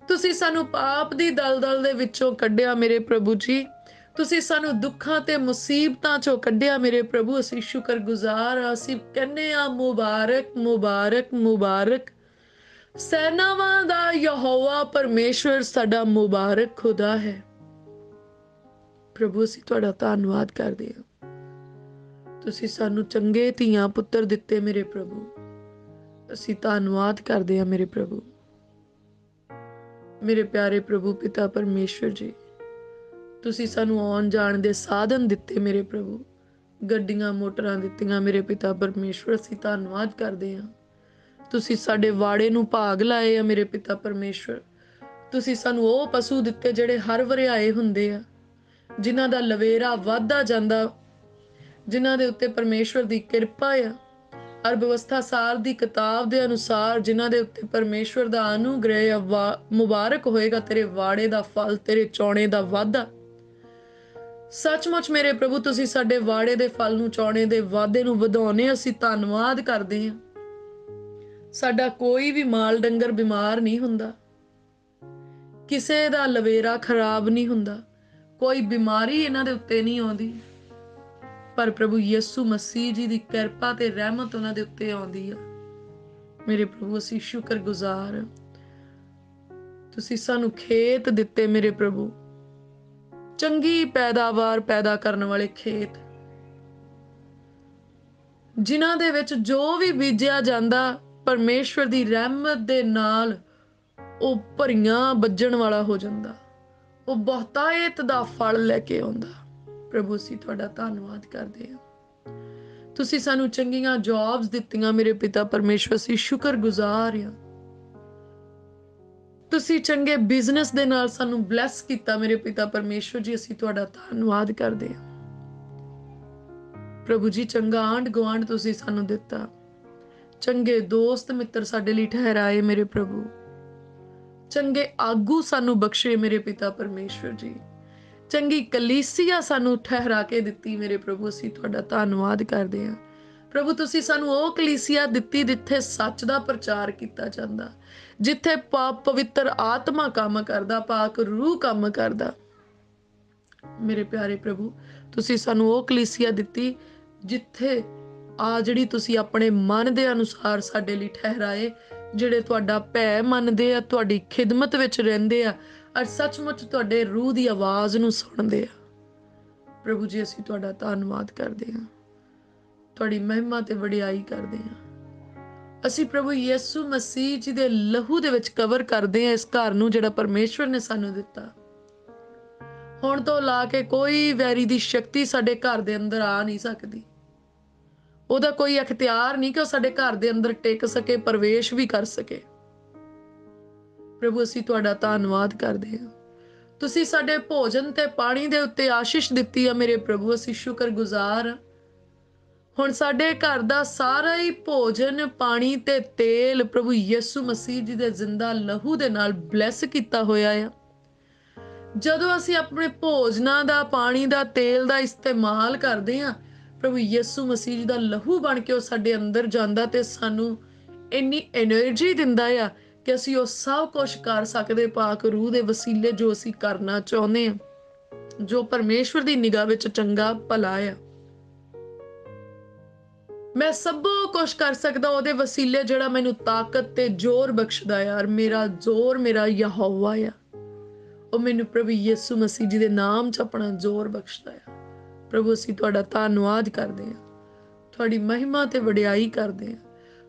तुसीं सानूं पाप दी दलदल दे विचों कढिया मेरे प्रभु जी। तुसीं सानूं दुखां ते मुसीबतां चों कढिया मेरे प्रभु, असीं शुक्रगुजार हां। असीं कहने आं मुबारक मुबारक मुबारक। सैनावां दा यहोवा परमेश्वर साडा मुबारक खुदा है। प्रभु असीं तुहाडा धन्नवाद करदे हां। तुसीं सानूं चंगे धीआं पुत्तर दित्ते मेरे प्रभु, असीं धन्नवाद करदे हां मेरे प्रभु। मेरे प्यारे प्रभु पिता परमेश्वर जी, तुसीं सानूं आउण जाण दे साधन दित्ते मेरे प्रभु, गड्डियां मोटरां दित्तियां मेरे पिता परमेश्वर, असीं धन्नवाद करदे हां। तुसीं साडे वाड़े नूं भाग लाए आ मेरे पिता परमेश्वर। तुसीं सानूं ओह पशु दित्ते जिहड़े हर वरियाए हुंदे आ, जिन्हां दा लवेरा वाधा जांदा, जिन्हां दे उत्ते परमेश्वर दी किरपा आ। हर व्यवस्था सार दी किताब दे अनुसार जिन्हां दे उत्ते परमेश्वर दा अनुग्रह मुबारक होएगा। तेरे वाड़े दा फल, तेरे चौणे दा वाधा। सचमुच मेरे प्रभु तुसीं साडे वाड़े दे फल नूं, चौणे दे वादे नूं वधाउने, असीं धन्नवाद करदे हां। साडा कोई भी माल डंगर बीमार नहीं हुंदा, किसे दा लवेरा खराब नहीं हुंदा, कोई बीमारी इन्हां दे उत्ते नहीं आउंदी, पर प्रभु यीशु मसीह जी दी किरपा ते रहमत उन्हां दे उत्ते आउंदी आ। मेरे प्रभु असीं शुक्रगुजार हां। तुसीं सानूं खेत दित्ते मेरे प्रभु, चंगी पैदावार पैदा करने वाले खेत, जिन्हां दे विच जो भी बीजिया जांदा परमेश्वर दी रहमत दे नाल ओह भरियां बज्जण वाला हो जांदा, ओह बहुतायत दा फल लैके आउंदा। प्रभु असीं तुहाडा धन्नवाद करदे हां। तुसीं सानूं चंगियां जॉब्स दित्तियां मेरे पिता परमेश्वर, असीं शुक्रगुजार हां। तुसीं चंगे बिजनेस दे नाल सानूं ब्लैस कीता मेरे पिता परमेश्वर जी, असीं तुहाडा धन्नवाद करदे हां। प्रभु जी चंगा आंढ गुआंढ तुसीं सानूं दित्ता, चंगे दोस्त मित्र साडे लई ठहराए मेरे प्रभु, चंगे आगू सानूं बख्शे मेरे पिता परमेश्वर जी। चंगी कलीसिया सानू ठहरा के दिती। मेरे प्रभु असीं तुहाडा धन्नवाद करदे हां। प्रभु तुसीं सानू ओह कलीसिया दिती जिथे सच का प्रचार किया जाता, जिथे पाप पवित्र आत्मा काम करदा, पाक रूह काम करदा। मेरे प्यारे प्रभु तुसीं सानू ओह कलीसिया दिती जिथे आ जिहड़ी तुसीं अपने मन के अनुसार साडे लई ठहराए, जिहड़े तुहाडा भै मनदे आ, तुहाडी खिदमत विच रहिंदे आ और सचमुच तुहाडे रूह की आवाज़ नूं सुणदे आ। प्रभु जी असीं तुहाडा धन्नवाद करदे हां, तुहाडी महिमा ते वडिआई करदे हां। असीं प्रभु यीशु मसीह जी दे लहू दे विच कवर करदे हां इस घर नूं जिहड़ा परमेश्वर ने सानूं दित्ता। हुण तो ला के कोई वैरी दी शक्ति साडे घर दे अंदर आ नहीं सकदी। ਉਹਦਾ कोई अख्तियार नहीं कि ਸਾਡੇ ਘਰ ਦੇ अंदर टेक सके, प्रवेश भी कर सके। प्रभु ਅਸੀਂ ਤੁਹਾਡਾ ਧੰਨਵਾਦ ਕਰਦੇ ਹਾਂ। ਤੁਸੀਂ ਸਾਡੇ ਭੋਜਨ ਤੇ ਪਾਣੀ ਦੇ ਉੱਤੇ ਆਸ਼ੀਸ਼ ਦਿੱਤੀ ਆ। ਮੇਰੇ ਪ੍ਰਭੂ ਅਸੀਂ ਸ਼ੁਕਰਗੁਜ਼ਾਰ। ਹੁਣ ਸਾਡੇ ਘਰ ਦਾ ਸਾਰਾ ਹੀ ਭੋਜਨ, ਪਾਣੀ ਤੇ ਤੇਲ ਪ੍ਰਭੂ ਯਿਸੂ ਮਸੀਹ ਜੀ ਦੇ ਜ਼ਿੰਦਾ ਲਹੂ ਦੇ ਨਾਲ ਬਲੈਸ ਕੀਤਾ ਹੋਇਆ ਆ। ਜਦੋਂ ਅਸੀਂ ਆਪਣੇ ਭੋਜਨਾਂ ਦਾ, ਪਾਣੀ ਦਾ, ਤੇਲ ਦਾ ਇਸਤੇਮਾਲ ਕਰਦੇ ਹਾਂ, प्रभु यीशु मसीह जी दा लहू बन के साडे अंदर जांदा ते सानू इन्नी एनर्जी दिंदा आ कि असीं उह सब कुछ कर सकदे पाक रूह दे वसीले, जो असीं करना चाहुंदे आ, जो परमेश्वर दी निगाह विच चंगा भला आ। मैं सब कुछ कर सकदा ओहदे वसीले जिहड़ा मैनूं ताकत ते जोर बख्शदा आ। और मेरा जोर मेरा यहोवा आ, ओह मैनूं प्रभु यीशु मसीह जी दे नाम च अपना जोर बख्शदा आ। प्रभु असीं तुहाडा धन्नवाद करदे हां, तुहाडी महिमा ते वडिआई करदे हां।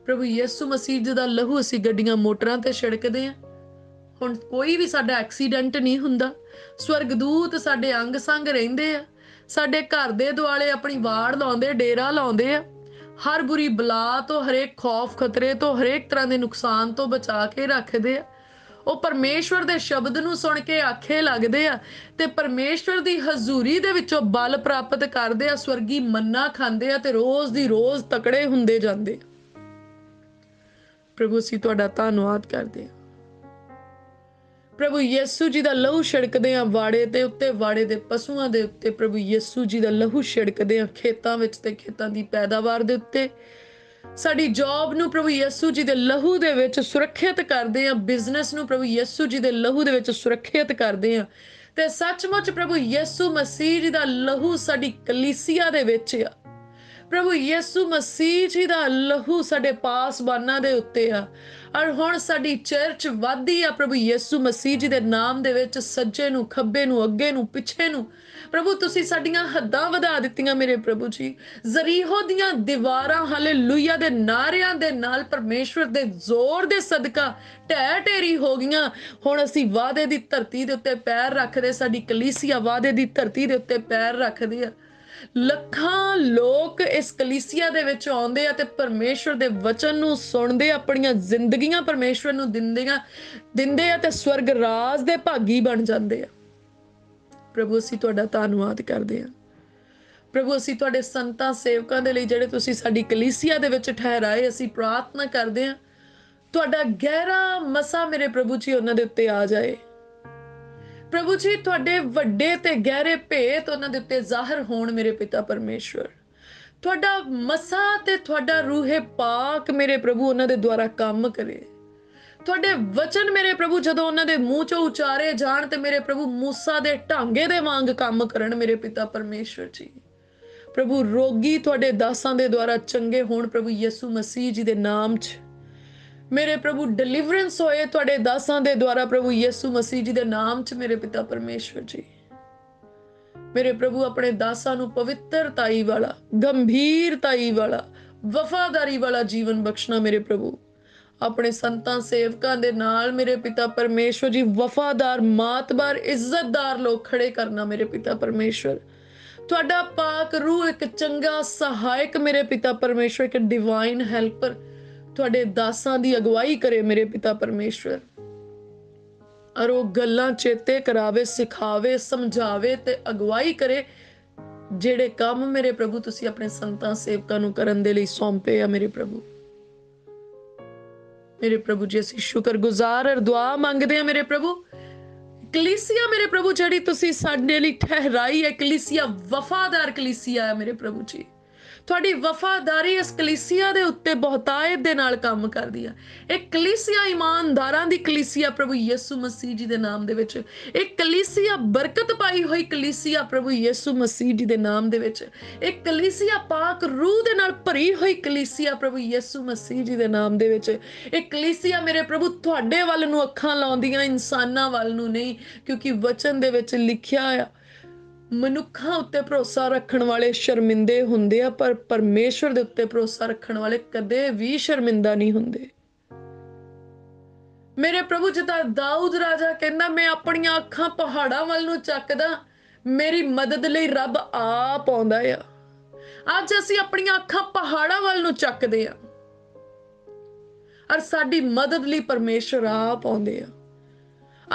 प्रभु यीशु मसीह जी दा लहू असीं गड्डियां, मोटरां ते छिड़कदे हां। हुण कोई भी साडा एक्सीडेंट नहीं हुंदा। स्वर्गदूत साडे अंग संग रहिंदे आ, साडे घर दे दुआले अपनी वाड़ लाउंदे, डेरा लाउंदे आ। हर बुरी बला तो, हरेक खौफ खतरे तो, हरेक तरह दे नुकसान तो बचा के रखदे आ। ਉਹ ਪਰਮੇਸ਼ਵਰ ਦੇ ਸ਼ਬਦ ਨੂੰ ਸੁਣ ਕੇ ਆਖੇ ਲੱਗਦੇ ਆ ਤੇ ਪਰਮੇਸ਼ਵਰ ਦੀ ਹਜ਼ੂਰੀ ਦੇ ਵਿੱਚੋਂ ਬਲ ਪ੍ਰਾਪਤ ਕਰਦੇ ਆ, ਸਵਰਗੀ ਮੰਨਾ ਖਾਂਦੇ ਆ ਤੇ ਰੋਜ਼ ਦੀ ਰੋਜ਼ ਤਕੜੇ ਹੁੰਦੇ ਜਾਂਦੇ। ਪ੍ਰਭੂ ਅਸੀਂ ਤੁਹਾਡਾ ਧੰਨਵਾਦ ਕਰਦੇ ਆ। ਪ੍ਰਭੂ ਯਿਸੂ ਜੀ ਦਾ ਲਹੂ ਛਿੜਕਦੇ ਆ ਵਾੜੇ ਤੇ ਉੱਤੇ, ਵਾੜੇ ਦੇ ਪਸ਼ੂਆਂ ਦੇ ਉੱਤੇ ਪ੍ਰਭੂ ਯਿਸੂ ਜੀ ਦਾ ਲਹੂ ਛਿੜਕਦੇ ਆ, ਖੇਤਾਂ ਵਿੱਚ ਤੇ ਖੇਤਾਂ ਦੀ ਪੈਦਾਵਾਰ ਦੇ ਉੱਤੇ। ਸਾਡੀ ਜੌਬ ਨੂੰ ਪ੍ਰਭੂ ਯਿਸੂ ਜੀ ਦੇ ਲਹੂ ਦੇ ਵਿੱਚ ਸੁਰੱਖਿਅਤ ਕਰਦੇ ਆ, ਬਿਜ਼ਨਸ ਨੂੰ ਪ੍ਰਭੂ ਯਿਸੂ ਜੀ ਦੇ ਲਹੂ ਦੇ ਵਿੱਚ ਸੁਰੱਖਿਅਤ ਕਰਦੇ ਆ। ਤੇ ਸੱਚਮੁੱਚ ਪ੍ਰਭੂ ਯਿਸੂ ਮਸੀਹ ਜੀ ਦਾ ਲਹੂ ਸਾਡੀ ਕਲੀਸਿਆ ਦੇ ਵਿੱਚ ਆ। ਪ੍ਰਭੂ ਯਿਸੂ ਮਸੀਹ ਜੀ ਦਾ ਲਹੂ ਸਾਡੇ ਪਾਸਬਾਨਾਂ ਦੇ ਉੱਤੇ ਆ। ਔਰ ਹੁਣ ਸਾਡੀ ਚਰਚ ਵੱਧਦੀ ਆ ਪ੍ਰਭੂ ਯਿਸੂ ਮਸੀਹ ਜੀ ਦੇ ਨਾਮ ਦੇ ਵਿੱਚ, ਸੱਜੇ ਨੂੰ, ਖੱਬੇ ਨੂੰ, ਅੱਗੇ ਨੂੰ, ਪਿੱਛੇ ਨੂੰ। प्रभु तुसी साडियां हद्दां वधा दित्तियां मेरे प्रभु जी। जरीहो दियां दीवारां हालेलुया दे नारियां दे नाल परमेश्वर दे जोर दे सदका ढह ढेरी हो गईयां। हुण असीं वादे दी धरती दे उत्ते पैर रखदे, साडी कलीसिया वादे दी धरती दे उत्ते पैर रखदी आ। ਲੱਖਾਂ ਲੋਕ ਇਸ ਕਲੀਸਿਆ ਦੇ ਵਿੱਚ ਆਉਂਦੇ ਆ ਤੇ ਪਰਮੇਸ਼ਵਰ ਦੇ ਵਚਨ ਨੂੰ ਸੁਣਦੇ, ਆਪਣੀਆਂ ਜ਼ਿੰਦਗੀਆਂ ਪਰਮੇਸ਼ਵਰ ਨੂੰ ਦਿੰਦੀਆਂ ਦਿੰਦੇ ਆ ਤੇ ਸਵਰਗ ਰਾਜ ਦੇ ਭਾਗੀ ਬਣ ਜਾਂਦੇ ਆ। ਪ੍ਰਭੂ ਅਸੀਂ ਤੁਹਾਡਾ ਧੰਨਵਾਦ ਕਰਦੇ ਹਾਂ। ਪ੍ਰਭੂ ਅਸੀਂ ਤੁਹਾਡੇ ਸੰਤਾਂ ਸੇਵਕਾਂ ਦੇ ਲਈ ਜਿਹੜੇ ਤੁਸੀਂ ਸਾਡੀ ਕਲੀਸਿਆ ਦੇ ਵਿੱਚ ਠਹਿਰਾਏ, ਅਸੀਂ ਪ੍ਰਾਰਥਨਾ ਕਰਦੇ ਹਾਂ ਤੁਹਾਡਾ ਗਹਿਰਾ ਮਸਾ ਮੇਰੇ ਪ੍ਰਭੂ ਜੀ ਉਹਨਾਂ ਦੇ ਉੱਤੇ ਆ ਜਾਏ। ਪ੍ਰਭੂ ਜੀ ਤੁਹਾਡੇ ਵੱਡੇ ਤੇ ਗਹਿਰੇ ਭੇਤ ਉਹਨਾਂ ਦੇ ਉੱਤੇ ਜ਼ਾਹਰ ਹੋਣ ਮੇਰੇ ਪਿਤਾ ਪਰਮੇਸ਼ਵਰ। ਤੁਹਾਡਾ ਮਸਾ ਤੇ ਤੁਹਾਡਾ ਰੂਹੇ ਪਾਕ ਮੇਰੇ ਪ੍ਰਭੂ ਉਹਨਾਂ ਦੇ ਦੁਆਰਾ ਕੰਮ ਕਰੇ। ਤੁਹਾਡੇ ਵਚਨ ਮੇਰੇ ਪ੍ਰਭੂ ਜਦੋਂ ਉਹਨਾਂ ਦੇ ਮੂੰਹ ਚੋਂ ਉਚਾਰੇ ਜਾਣ ਤੇ ਮੇਰੇ ਪ੍ਰਭੂ ਮੂਸਾ ਦੇ ਢਾਂਗੇ ਦੇ ਵਾਂਗ ਕੰਮ ਕਰਨ ਮੇਰੇ ਪਿਤਾ ਪਰਮੇਸ਼ਵਰ ਜੀ। ਪ੍ਰਭੂ ਰੋਗੀ ਤੁਹਾਡੇ ਦਾਸਾਂ ਦੇ ਦੁਆਰਾ ਚੰਗੇ ਹੋਣ ਪ੍ਰਭੂ ਯਿਸੂ ਮਸੀਹ ਜੀ ਦੇ ਨਾਮ 'ਚ ਮੇਰੇ ਪ੍ਰਭੂ। ਡਿਲੀਵਰੈਂਸ ਹੋਏ ਤੁਹਾਡੇ ਦਾਸਾਂ ਦੇ ਦੁਆਰਾ ਪ੍ਰਭੂ ਯਿਸੂ ਮਸੀਹ ਜੀ ਦੇ ਨਾਮ 'ਚ ਮੇਰੇ ਪਿਤਾ ਪਰਮੇਸ਼ਵਰ ਜੀ। ਮੇਰੇ ਪ੍ਰਭੂ ਆਪਣੇ ਦਾਸਾਂ ਨੂੰ ਪਵਿੱਤਰਤਾਈ ਵਾਲਾ, ਗੰਭੀਰਤਾਈ ਵਾਲਾ, ਵਫਾਦਾਰੀ ਵਾਲਾ ਜੀਵਨ ਬਖਸ਼ਣਾ ਮੇਰੇ ਪ੍ਰਭੂ। ਆਪਣੇ ਸੰਤਾਂ ਸੇਵਕਾਂ ਦੇ ਨਾਲ ਮੇਰੇ ਪਿਤਾ ਪਰਮੇਸ਼ਵਰ ਜੀ ਵਫਾਦਾਰ, ਮਾਤਬਾਰ, ਇੱਜ਼ਤਦਾਰ ਲੋਕ ਖੜੇ ਕਰਨਾ ਮੇਰੇ ਪਿਤਾ ਪਰਮੇਸ਼ਵਰ। ਤੁਹਾਡਾ ਪਾਕ ਰੂਹ ਇੱਕ ਚੰਗਾ ਸਹਾਇਕ ਮੇਰੇ ਪਿਤਾ ਪਰਮੇਸ਼ਵਰ, ਇੱਕ ਡਿਵਾਈਨ ਹੈਲਪਰ ਤੁਹਾਡੇ ਦਾਸਾਂ ਦੀ ਅਗਵਾਈ ਕਰੇ ਮੇਰੇ ਪਿਤਾ ਪਰਮੇਸ਼ਵਰ। ਔਰ ਉਹ ਗੱਲਾਂ ਚੇਤੇ ਕਰਾਵੇ, ਸਿਖਾਵੇ, ਸਮਝਾਵੇ ਤੇ ਅਗਵਾਈ ਕਰੇ ਜਿਹੜੇ ਕੰਮ ਮੇਰੇ ਪ੍ਰਭੂ ਤੁਸੀਂ ਆਪਣੇ ਸੰਤਾਂ ਸੇਵਕਾਂ ਨੂੰ ਕਰਨ ਦੇ ਲਈ ਸੌਂਪੇ ਆ ਮੇਰੇ ਪ੍ਰਭੂ। मेरे प्रभु जी असीं शुक्रगुजार और दुआ मंगते हैं मेरे प्रभु कलीसिया मेरे प्रभु जी तुसी साडे लई ठहराई है, कलीसिया वफादार कलीसिया है मेरे प्रभु जी। ਤੁਹਾਡੀ ਵਫਾਦਾਰੀ ਇਸ ਕਲੀਸਿਆ ਦੇ ਉੱਤੇ ਬਹੁਤਾਇਤ ਦੇ ਨਾਲ ਕੰਮ ਕਰਦੀ ਆ। ਇਹ ਕਲੀਸਿਆ ਇਮਾਨਦਾਰਾਂ ਦੀ ਕਲੀਸਿਆ ਪ੍ਰਭੂ ਯਿਸੂ ਮਸੀਹ ਜੀ ਦੇ ਨਾਮ ਦੇ ਵਿੱਚ, ਇਹ ਕਲੀਸਿਆ ਬਰਕਤ ਪਾਈ ਹੋਈ ਕਲੀਸਿਆ ਪ੍ਰਭੂ ਯਿਸੂ ਮਸੀਹ ਜੀ ਦੇ ਨਾਮ ਦੇ ਵਿੱਚ, ਇਹ ਕਲੀਸਿਆ ਪਾਕ ਰੂਹ ਦੇ ਨਾਲ ਭਰੀ ਹੋਈ ਕਲੀਸਿਆ ਪ੍ਰਭੂ ਯਿਸੂ ਮਸੀਹ ਜੀ ਦੇ ਨਾਮ ਦੇ ਵਿੱਚ। ਇਹ ਕਲੀਸਿਆ ਮੇਰੇ ਪ੍ਰਭੂ ਤੁਹਾਡੇ ਵੱਲ ਨੂੰ ਅੱਖਾਂ ਲਾਉਂਦੀਆਂ, ਇਨਸਾਨਾਂ ਵੱਲ ਨੂੰ ਨਹੀਂ, ਕਿਉਂਕਿ ਵਚਨ ਦੇ ਵਿੱਚ ਲਿਖਿਆ ਆ ਮਨੁੱਖਾਂ ਉੱਤੇ ਭਰੋਸਾ ਰੱਖਣ ਵਾਲੇ ਸ਼ਰਮਿੰਦੇ ਹੁੰਦੇ ਆ, ਪਰ ਪਰਮੇਸ਼ਰ ਦੇ ਉੱਤੇ ਭਰੋਸਾ ਰੱਖਣ ਵਾਲੇ ਕਦੇ ਵੀ ਸ਼ਰਮਿੰਦਾ ਨਹੀਂ ਹੁੰਦੇ ਮੇਰੇ ਪ੍ਰਭੂ। ਜਿੱਦਾਂ ਦਾਊਦ ਰਾਜਾ ਕਹਿੰਦਾ ਮੈਂ ਆਪਣੀਆਂ ਅੱਖਾਂ ਪਹਾੜਾਂ ਵੱਲ ਨੂੰ ਚੱਕਦਾ, ਮੇਰੀ ਮਦਦ ਲਈ ਰੱਬ ਆਪ ਆਉਂਦਾ ਆ। ਅੱਜ ਅਸੀਂ ਆਪਣੀਆਂ ਅੱਖਾਂ ਪਹਾੜਾਂ ਵੱਲ ਨੂੰ ਚੱਕਦੇ ਆ ਔਰ ਸਾਡੀ ਮਦਦ ਲਈ ਪਰਮੇਸ਼ਰ ਆਪ ਆਉਂਦੇ ਆ।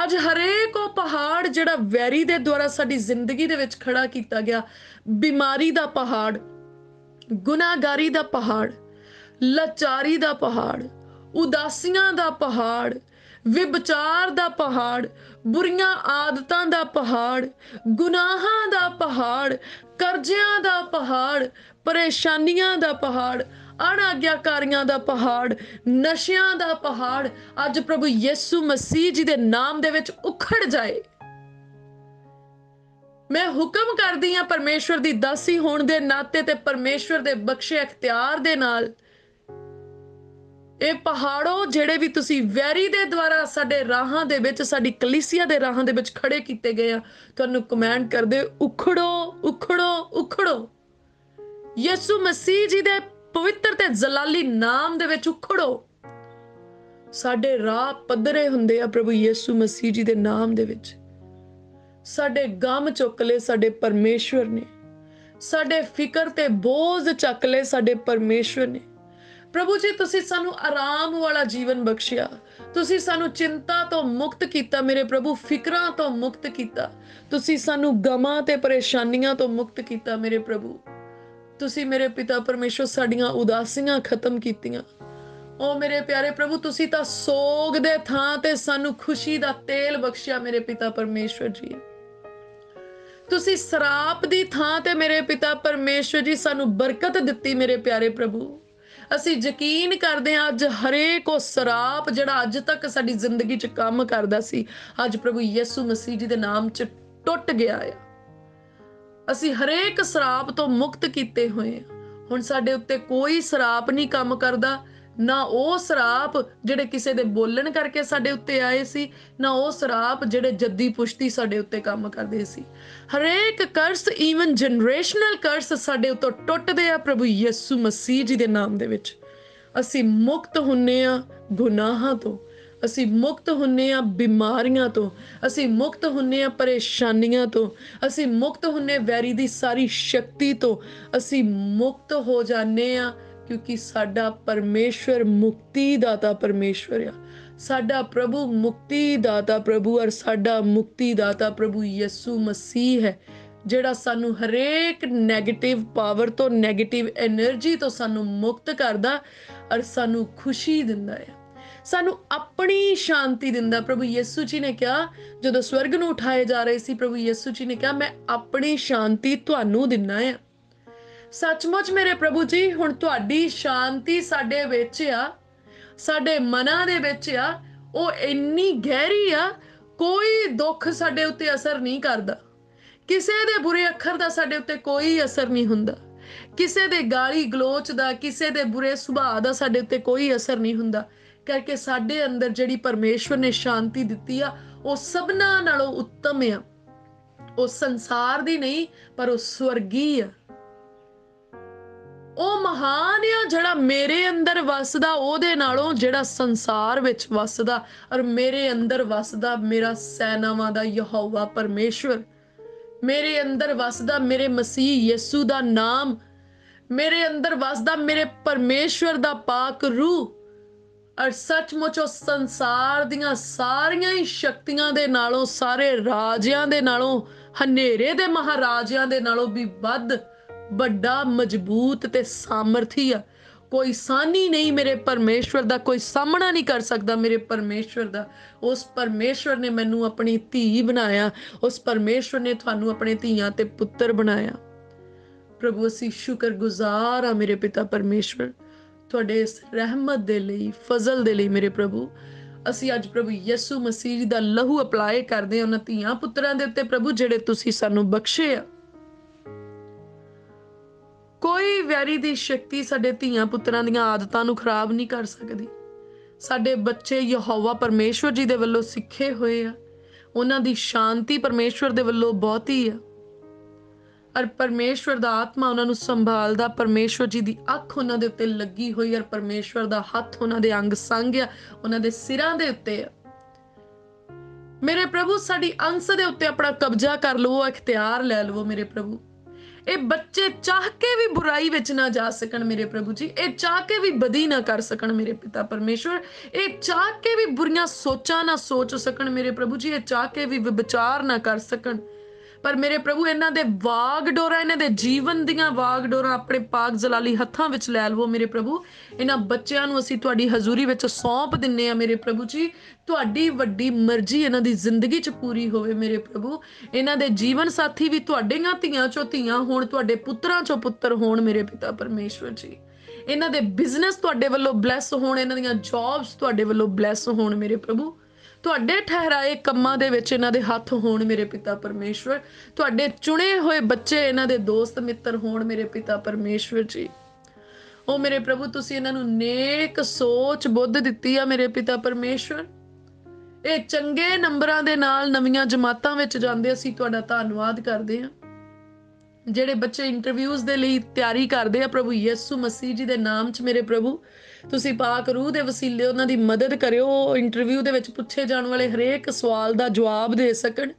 ਅੱਜ ਹਰੇਕ ਉਹ ਪਹਾੜ ਜਿਹੜਾ ਵੈਰੀ ਦੇ ਦੁਆਰਾ ਸਾਡੀ ਜ਼ਿੰਦਗੀ ਦੇ ਵਿੱਚ ਖੜਾ ਕੀਤਾ ਗਿਆ, ਬਿਮਾਰੀ ਦਾ ਪਹਾੜ, ਗੁਨਾਹਗਾਰੀ ਦਾ ਪਹਾੜ, ਲਾਚਾਰੀ ਦਾ ਪਹਾੜ, ਉਦਾਸੀਆਂ ਦਾ ਪਹਾੜ, ਵਿਭਚਾਰ ਦਾ ਪਹਾੜ, ਬੁਰੀਆਂ ਆਦਤਾਂ ਦਾ ਪਹਾੜ, ਗੁਨਾਹਾਂ ਦਾ ਪਹਾੜ, ਕਰਜ਼ਿਆਂ ਦਾ ਪਹਾੜ, ਪਰੇਸ਼ਾਨੀਆਂ ਦਾ ਪਹਾੜ, ਅਣਆਗਿਆਕਾਰੀਆਂ ਦਾ ਪਹਾੜ, ਨਸ਼ਿਆਂ ਦਾ ਪਹਾੜ ਅੱਜ ਪ੍ਰਭੂ ਯਿਸੂ ਮਸੀਹ ਜੀ ਦੇ ਨਾਮ ਦੇ ਵਿੱਚ ਉਖੜ ਜਾਏ। ਮੈਂ ਹੁਕਮ ਕਰਦੀ ਹਾਂ ਪਰਮੇਸ਼ਵਰ ਦੀ ਦਾਸੀ ਹੋਣ ਦੇ ਨਾਤੇ ਤੇ ਪਰਮੇਸ਼ਵਰ ਦੇ ਬਖਸ਼ੇ ਇਖਤਿਆਰ ਦੇ ਨਾਲ, ਇਹ ਪਹਾੜੋ ਜਿਹੜੇ ਵੀ ਤੁਸੀਂ ਵੈਰੀ ਦੇ ਦੁਆਰਾ ਸਾਡੇ ਰਾਹਾਂ ਦੇ ਵਿੱਚ, ਸਾਡੀ ਕਲੀਸਿਆ ਦੇ ਰਾਹਾਂ ਦੇ ਵਿੱਚ ਖੜੇ ਕੀਤੇ ਗਏ ਆ, ਤੁਹਾਨੂੰ ਕਮਾਂਡ ਕਰਦੇ ਉਖੜੋ ਉਖੜੋ ਉਖੜੋ ਯਿਸੂ ਮਸੀਹ ਜੀ ਦੇ ਪਵਿੱਤਰ ਤੇ ਜਲਾਲੀ ਨਾਮ ਦੇ ਵਿੱਚ ਉਖੜੋ। ਸਾਡੇ ਰਾਹ ਪੱਧਰੇ ਹੁੰਦੇ ਆ ਪ੍ਰਭੂ ਯਿਸੂ ਮਸੀਹ ਜੀ ਦੇ ਨਾਮ ਦੇ ਵਿੱਚ। ਸਾਡੇ ਗਮ ਚੁੱਕ ਲਏ ਸਾਡੇ ਪਰਮੇਸ਼ਵਰ ਨੇ, ਸਾਡੇ ਫਿਕਰ ਤੇ ਬੋਝ ਚੱਕ ਲਏ ਸਾਡੇ ਪਰਮੇਸ਼ਵਰ ਨੇ। ਪ੍ਰਭੂ ਜੀ ਤੁਸੀਂ ਸਾਨੂੰ ਆਰਾਮ ਵਾਲਾ ਜੀਵਨ ਬਖਸ਼ਿਆ, ਤੁਸੀਂ ਸਾਨੂੰ ਚਿੰਤਾ ਤੋਂ ਮੁਕਤ ਕੀਤਾ ਮੇਰੇ ਪ੍ਰਭੂ, ਫਿਕਰਾਂ ਤੋਂ ਮੁਕਤ ਕੀਤਾ ਤੁਸੀਂ ਸਾਨੂੰ, ਗਮਾਂ ਤੇ ਪਰੇਸ਼ਾਨੀਆਂ ਤੋਂ ਮੁਕਤ ਕੀਤਾ ਮੇਰੇ ਪ੍ਰਭੂ ਤੁਸੀਂ। ਮੇਰੇ ਪਿਤਾ ਪਰਮੇਸ਼ਰ ਸਾਡੀਆਂ ਉਦਾਸੀਆਂ ਖਤਮ ਕੀਤੀਆਂ। ਉਹ ਮੇਰੇ ਪਿਆਰੇ ਪ੍ਰਭੂ ਤੁਸੀਂ ਤਾਂ ਸੋਗ ਦੇ ਥਾਂ ਤੇ ਸਾਨੂੰ ਖੁਸ਼ੀ ਦਾ ਤੇਲ ਬਖਸ਼ਿਆ ਮੇਰੇ ਪਿਤਾ ਪਰਮੇਸ਼ਰ ਜੀ, ਤੁਸੀਂ ਸਰਾਪ ਦੀ ਥਾਂ ਤੇ ਮੇਰੇ ਪਿਤਾ ਪਰਮੇਸ਼ਰ ਜੀ ਸਾਨੂੰ ਬਰਕਤ ਦਿੱਤੀ ਮੇਰੇ ਪਿਆਰੇ ਪ੍ਰਭੂ। ਅਸੀਂ ਯਕੀਨ ਕਰਦੇ ਹਾਂ ਅੱਜ ਹਰੇਕ ਉਹ ਸਰਾਪ ਜਿਹੜਾ ਅੱਜ ਤੱਕ ਸਾਡੀ ਜ਼ਿੰਦਗੀ 'ਚ ਕੰਮ ਕਰਦਾ ਸੀ ਅੱਜ ਪ੍ਰਭੂ ਯਿਸੂ ਮਸੀਹ ਜੀ ਦੇ ਨਾਮ 'ਚ ਟੁੱਟ ਗਿਆ ਆ। ਅਸੀਂ ਹਰੇਕ ਸਰਾਪ ਤੋਂ ਮੁਕਤ ਕੀਤੇ ਹੋਏ ਹਾਂ। ਹੁਣ ਸਾਡੇ ਉੱਤੇ ਕੋਈ ਸਰਾਪ ਨਹੀਂ ਕੰਮ ਕਰਦਾ, ਨਾ ਉਹ ਸਰਾਪ ਜਿਹੜੇ ਕਿਸੇ ਦੇ ਬੋਲਣ ਕਰਕੇ ਸਾਡੇ ਉੱਤੇ ਆਏ ਸੀ, ਨਾ ਉਹ ਸਰਾਪ ਜਿਹੜੇ ਜੱਦੀ ਪੁਸ਼ਤੀ ਸਾਡੇ ਉੱਤੇ ਕੰਮ ਕਰਦੇ ਸੀ। ਹਰੇਕ ਕਰਸ ਈਵਨ ਜਨਰੇਸ਼ਨਲ ਕਰਸ ਸਾਡੇ ਉੱਤੋਂ ਟੁੱਟਦੇ ਆ ਪ੍ਰਭੂ ਯਿਸੂ ਮਸੀਹ ਜੀ ਦੇ ਨਾਮ ਦੇ ਵਿੱਚ। ਅਸੀਂ ਮੁਕਤ ਹੁੰਨੇ ਆ ਗੁਨਾਹਾਂ ਤੋਂ, ਅਸੀਂ ਮੁਕਤ ਹੁੰਨੇ ਆ ਬਿਮਾਰੀਆਂ ਤੋਂ, ਅਸੀਂ ਮੁਕਤ ਹੁੰਨੇ ਆ ਪਰੇਸ਼ਾਨੀਆਂ ਤੋਂ, ਅਸੀਂ ਮੁਕਤ ਹੁੰਨੇ ਵੈਰੀ ਦੀ ਸਾਰੀ ਸ਼ਕਤੀ ਤੋਂ, ਅਸੀਂ ਮੁਕਤ ਹੋ ਜਾਂਦੇ ਆ ਕਿਉਂਕਿ ਸਾਡਾ ਪਰਮੇਸ਼ਵਰ ਮੁਕਤੀ ਦਾਤਾ ਪਰਮੇਸ਼ਵਰ ਆ। ਸਾਡਾ ਪ੍ਰਭੂ ਮੁਕਤੀ ਦਾਤਾ ਪ੍ਰਭੂ ਔਰ ਸਾਡਾ ਮੁਕਤੀ ਦਾਤਾ ਪ੍ਰਭੂ ਯਿਸੂ ਮਸੀਹ ਹੈ ਜਿਹੜਾ ਸਾਨੂੰ ਹਰੇਕ ਨੈਗੇਟਿਵ ਪਾਵਰ ਤੋਂ, ਨੈਗੇਟਿਵ ਐਨਰਜੀ ਤੋਂ ਸਾਨੂੰ ਮੁਕਤ ਕਰਦਾ ਔਰ ਸਾਨੂੰ ਖੁਸ਼ੀ ਦਿੰਦਾ ਹੈ, ਸਾਨੂੰ ਆਪਣੀ ਸ਼ਾਂਤੀ ਦਿੰਦਾ। ਪ੍ਰਭੂ ਯਿਸੂ ਜੀ ਨੇ ਕਿਹਾ ਜਦੋਂ ਸਵਰਗ ਨੂੰ ਉਠਾਏ ਜਾ ਰਹੇ ਸੀ, ਪ੍ਰਭੂ ਯਿਸੂ ਜੀ ਨੇ ਕਿਹਾ ਮੈਂ ਆਪਣੀ ਸ਼ਾਂਤੀ ਤੁਹਾਨੂੰ ਦਿੰਦਾ ਆ। ਸੱਚਮੁੱਚ ਮੇਰੇ ਪ੍ਰਭੂ ਜੀ ਹੁਣ ਤੁਹਾਡੀ ਸ਼ਾਂਤੀ ਸਾਡੇ ਵਿੱਚ ਆ, ਸਾਡੇ ਮਨਾਂ ਦੇ ਵਿੱਚ ਆ। ਉਹ ਇੰਨੀ ਗਹਿਰੀ ਆ ਕੋਈ ਦੁੱਖ ਸਾਡੇ ਉੱਤੇ ਅਸਰ ਨਹੀਂ ਕਰਦਾ, ਕਿਸੇ ਦੇ ਬੁਰੇ ਅੱਖਰ ਦਾ ਸਾਡੇ ਉੱਤੇ ਕੋਈ ਅਸਰ ਨਹੀਂ ਹੁੰਦਾ, ਕਿਸੇ ਦੇ ਗਾਲੀ ਗਲੋਚ ਦਾ, ਕਿਸੇ ਦੇ ਬੁਰੇ ਸੁਭਾਅ ਦਾ ਸਾਡੇ ਉੱਤੇ ਕੋਈ ਅਸਰ ਨਹੀਂ ਹੁੰਦਾ ਕਰਕੇ ਸਾਡੇ ਅੰਦਰ ਜਿਹੜੀ ਪਰਮੇਸ਼ਵਰ ਨੇ ਸ਼ਾਂਤੀ ਦਿੱਤੀ ਆ ਉਹ ਸਭਨਾਂ ਨਾਲੋਂ ਉੱਤਮ ਆ। ਉਹ ਸੰਸਾਰ ਦੀ ਨਹੀਂ ਪਰ ਉਹ ਸਵਰਗੀ ਆ, ਉਹ ਮਹਾਨ ਆ ਜਿਹੜਾ ਮੇਰੇ ਅੰਦਰ ਵਸਦਾ ਉਹਦੇ ਨਾਲੋਂ ਜਿਹੜਾ ਸੰਸਾਰ ਵਿੱਚ ਵਸਦਾ। ਔਰ ਮੇਰੇ ਅੰਦਰ ਵਸਦਾ ਮੇਰਾ ਸੈਨਾਵਾਂ ਦਾ ਯਹੋਵਾ ਪਰਮੇਸ਼ਵਰ, ਮੇਰੇ ਅੰਦਰ ਵਸਦਾ ਮੇਰੇ ਮਸੀਹ ਯਿਸੂ ਦਾ ਨਾਮ, ਮੇਰੇ ਅੰਦਰ ਵਸਦਾ ਮੇਰੇ ਪਰਮੇਸ਼ਵਰ ਦਾ ਪਾਕ ਰੂਹ। ਔਰ ਸੱਚਮੁੱਚ ਉਹ ਸੰਸਾਰ ਦੀਆਂ ਸਾਰੀਆਂ ਹੀ ਸ਼ਕਤੀਆਂ ਦੇ ਨਾਲੋਂ, ਸਾਰੇ ਰਾਜਿਆਂ ਦੇ ਨਾਲੋਂ, ਹਨੇਰੇ ਦੇ ਮਹਾਰਾਜਿਆਂ ਦੇ ਨਾਲੋਂ ਵੀ ਵੱਧ ਵੱਡਾ, ਮਜ਼ਬੂਤ ਤੇ ਸਾਮਰਥੀ ਆ। कोई सानी नहीं मेरे परमेश्वर दा, कोई सामना नहीं कर सकता मेरे परमेश्वर दा। उस परमेश्वर ने मैनू अपनी धी बनाया, उस परमेश्वर ने तुहानू अपने धीआं ते पुत्र बनाया। प्रभु असीं शुक्रगुजार हां मेरे पिता परमेश्वर, तुहाडे इस रहमत दे लई, फजल दे लई मेरे प्रभु। असीं अज प्रभु यीशु मसीह दा लहू अप्लाई करदे हां उन्हां धीआं पुत्रां दे उत्ते प्रभु जिहड़े तुसीं सानू बख्शे आ। कोई वैरी दी शक्ति साडे धीआं पुत्रां दीआं आदतां नूं खराब नहीं कर सकदी। साडे बच्चे यहोवा परमेश्वर जी दे वल्लों सिखे होए आ, उन्हां दी शांति परमेश्वर दे वल्लों बहुत ही आ, और परमेश्वर दा आत्मा उन्हां नूं संभालदा, परमेश्वर जी दी अख उन्हां दे उत्ते लगी होई, और परमेश्वर दा हत्थ उन्हां दे अंग संग आ, उन्हां दे सिरां दे उत्ते आ। मेरे प्रभु साडी अंस दे उत्ते अपना कब्जा कर लवो, इख्तियार लै लवो मेरे प्रभु। ये बच्चे चाह के भी बुराई विच ना जा सकन मेरे प्रभु जी, ये चाह के भी बदी ना कर सकन मेरे पिता परमेश्वर, ये चाह के भी बुरियां सोचां ना सोच सकन मेरे प्रभु जी, ये चाह के भी विचार ना कर सकन। पर मेरे प्रभु इन्हां दे वाग डोरा, इन्हां दे जीवन दियां वाग डोरा अपने पाक जलाली हत्थां विच लै लवो मेरे प्रभु। इन्हां बच्चियां नूं असीं तुहाडी हजूरी विच सौंप दिन्ने आ मेरे प्रभु जी, तुहाडी वड्डी मर्जी इन्हां दी जिंदगी च पूरी होवे मेरे प्रभु। इन्हां दे जीवन साथी भी तुहाडीआं धीआं चों धीआं होण, तुहाडे पुत्रां चों पुत्र होण मेरे पिता परमेश्वर जी। इन्हां दे बिजनेस तुहाडे वल्लों ब्लैस होण, इन्हां दीआं जॉब्स तुहाडे वल्लों ब्लैस होण मेरे प्रभु। तुहाडे ठहराए कम्मां दे विच इन्हां दे हत्थ होण मेरे पिता परमेश्वर, तुहाडे चुने होए बच्चे इन्हां दे दोस्त मित्र होण मेरे पिता परमेश्वर जी। ओ मेरे प्रभु तुसीं इन्हां नूं नेक सोच बुद्ध दित्ती आ मेरे पिता परमेश्वर। ये चंगे नंबरां दे नाल नवीआं जमातां विच जांदे, असीं तुहाडा धन्नवाद करदे हां। ਜਿਹੜੇ ਬੱਚੇ ਇੰਟਰਵਿਊਜ਼ ਦੇ ਲਈ ਤਿਆਰੀ ਕਰਦੇ ਆ ਪ੍ਰਭੂ ਯਿਸੂ ਮਸੀਹ ਜੀ ਦੇ ਨਾਮ 'ਚ ਮੇਰੇ ਪ੍ਰਭੂ ਤੁਸੀਂ ਪਾਕ ਰੂਹ ਦੇ ਵਸੀਲੇ ਉਹਨਾਂ ਦੀ ਮਦਦ ਕਰਿਓ, ਇੰਟਰਵਿਊ ਦੇ ਵਿੱਚ ਪੁੱਛੇ ਜਾਣ ਵਾਲੇ ਹਰੇਕ ਸਵਾਲ ਦਾ ਜਵਾਬ ਦੇ ਸਕਣ।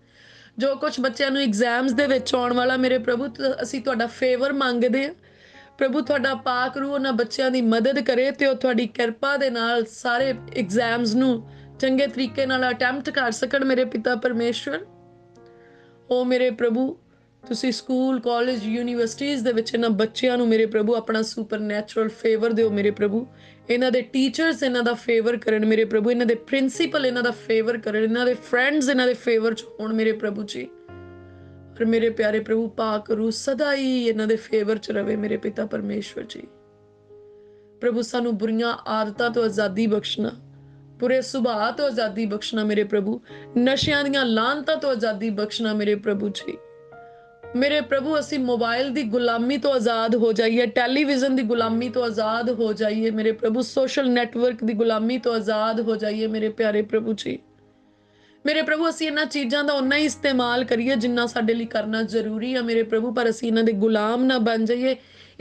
ਜੋ ਕੁਝ ਬੱਚਿਆਂ ਨੂੰ ਐਗਜ਼ਾਮਸ ਦੇ ਵਿੱਚ ਆਉਣ ਵਾਲਾ ਮੇਰੇ ਪ੍ਰਭੂ ਅਸੀਂ ਤੁਹਾਡਾ ਫੇਵਰ ਮੰਗਦੇ ਹਾਂ ਪ੍ਰਭੂ, ਤੁਹਾਡਾ ਪਾਕ ਰੂਹ ਉਹਨਾਂ ਬੱਚਿਆਂ ਦੀ ਮਦਦ ਕਰੇ ਤੇ ਉਹ ਤੁਹਾਡੀ ਕਿਰਪਾ ਦੇ ਨਾਲ ਸਾਰੇ ਐਗਜ਼ਾਮਸ ਨੂੰ ਚੰਗੇ ਤਰੀਕੇ ਨਾਲ ਅਟੈਂਪਟ ਕਰ ਸਕਣ ਮੇਰੇ ਪਿਤਾ परमेश्वर। ਓ ਮੇਰੇ ਪ੍ਰਭੂ ਤੁਸੀਂ ਸਕੂਲ ਕਾਲਜ ਯੂਨੀਵਰਸਿਟੀਜ਼ ਦੇ ਵਿੱਚ ਇਹਨਾਂ ਬੱਚਿਆਂ ਨੂੰ ਮੇਰੇ ਪ੍ਰਭੂ ਆਪਣਾ ਸੁਪਰਨੈਚੁਰਲ ਫੇਵਰ ਦਿਓ ਮੇਰੇ ਪ੍ਰਭੂ। ਇਹਨਾਂ ਦੇ ਟੀਚਰਸ ਇਹਨਾਂ ਦਾ ਫੇਵਰ ਕਰਨ ਮੇਰੇ ਪ੍ਰਭੂ, ਇਹਨਾਂ ਦੇ ਪ੍ਰਿੰਸੀਪਲ ਇਹਨਾਂ ਦਾ ਫੇਵਰ ਕਰਨ, ਇਹਨਾਂ ਦੇ ਫਰੈਂਡਸ ਇਹਨਾਂ ਦੇ ਫੇਵਰ 'ਚ ਹੋਣ ਮੇਰੇ ਪ੍ਰਭੂ ਜੀ। ਪਰ ਮੇਰੇ ਪਿਆਰੇ ਪ੍ਰਭੂ ਪਾਕ ਰੂਹ ਸਦਾ ਹੀ ਇਹਨਾਂ ਦੇ ਫੇਵਰ 'ਚ ਰਹੇ ਮੇਰੇ ਪਿਤਾ ਪਰਮੇਸ਼ਵਰ ਜੀ। ਪ੍ਰਭੂ ਸਾਨੂੰ ਬੁਰੀਆਂ ਆਦਤਾਂ ਤੋਂ ਆਜ਼ਾਦੀ ਬਖਸ਼ਣਾ, ਬੁਰੇ ਸੁਭਾਅ ਤੋਂ ਆਜ਼ਾਦੀ ਬਖਸ਼ਣਾ ਮੇਰੇ ਪ੍ਰਭੂ, ਨਸ਼ਿਆਂ ਦੀਆਂ ਲਾਹਨਤਾਂ ਤੋਂ ਆਜ਼ਾਦੀ ਬਖਸ਼ਣਾ ਮੇਰੇ ਪ੍ਰਭੂ ਜੀ। मेरे प्रभु असी मोबाइल दी गुलामी तो आज़ाद हो जाइए, टेलीविज़न दी गुलामी तो आज़ाद हो जाइए मेरे प्रभु, सोशल नैटवर्क दी गुलामी तो आज़ाद हो जाइए मेरे प्यारे प्रभु जी। मेरे प्रभु असी इन्हां चीज़ां दा उन्ना ही इस्तेमाल करिए जिन्ना साडे लई करना जरूरी है मेरे प्रभु, पर असी इन्हां दे गुलाम ना बन जाइए।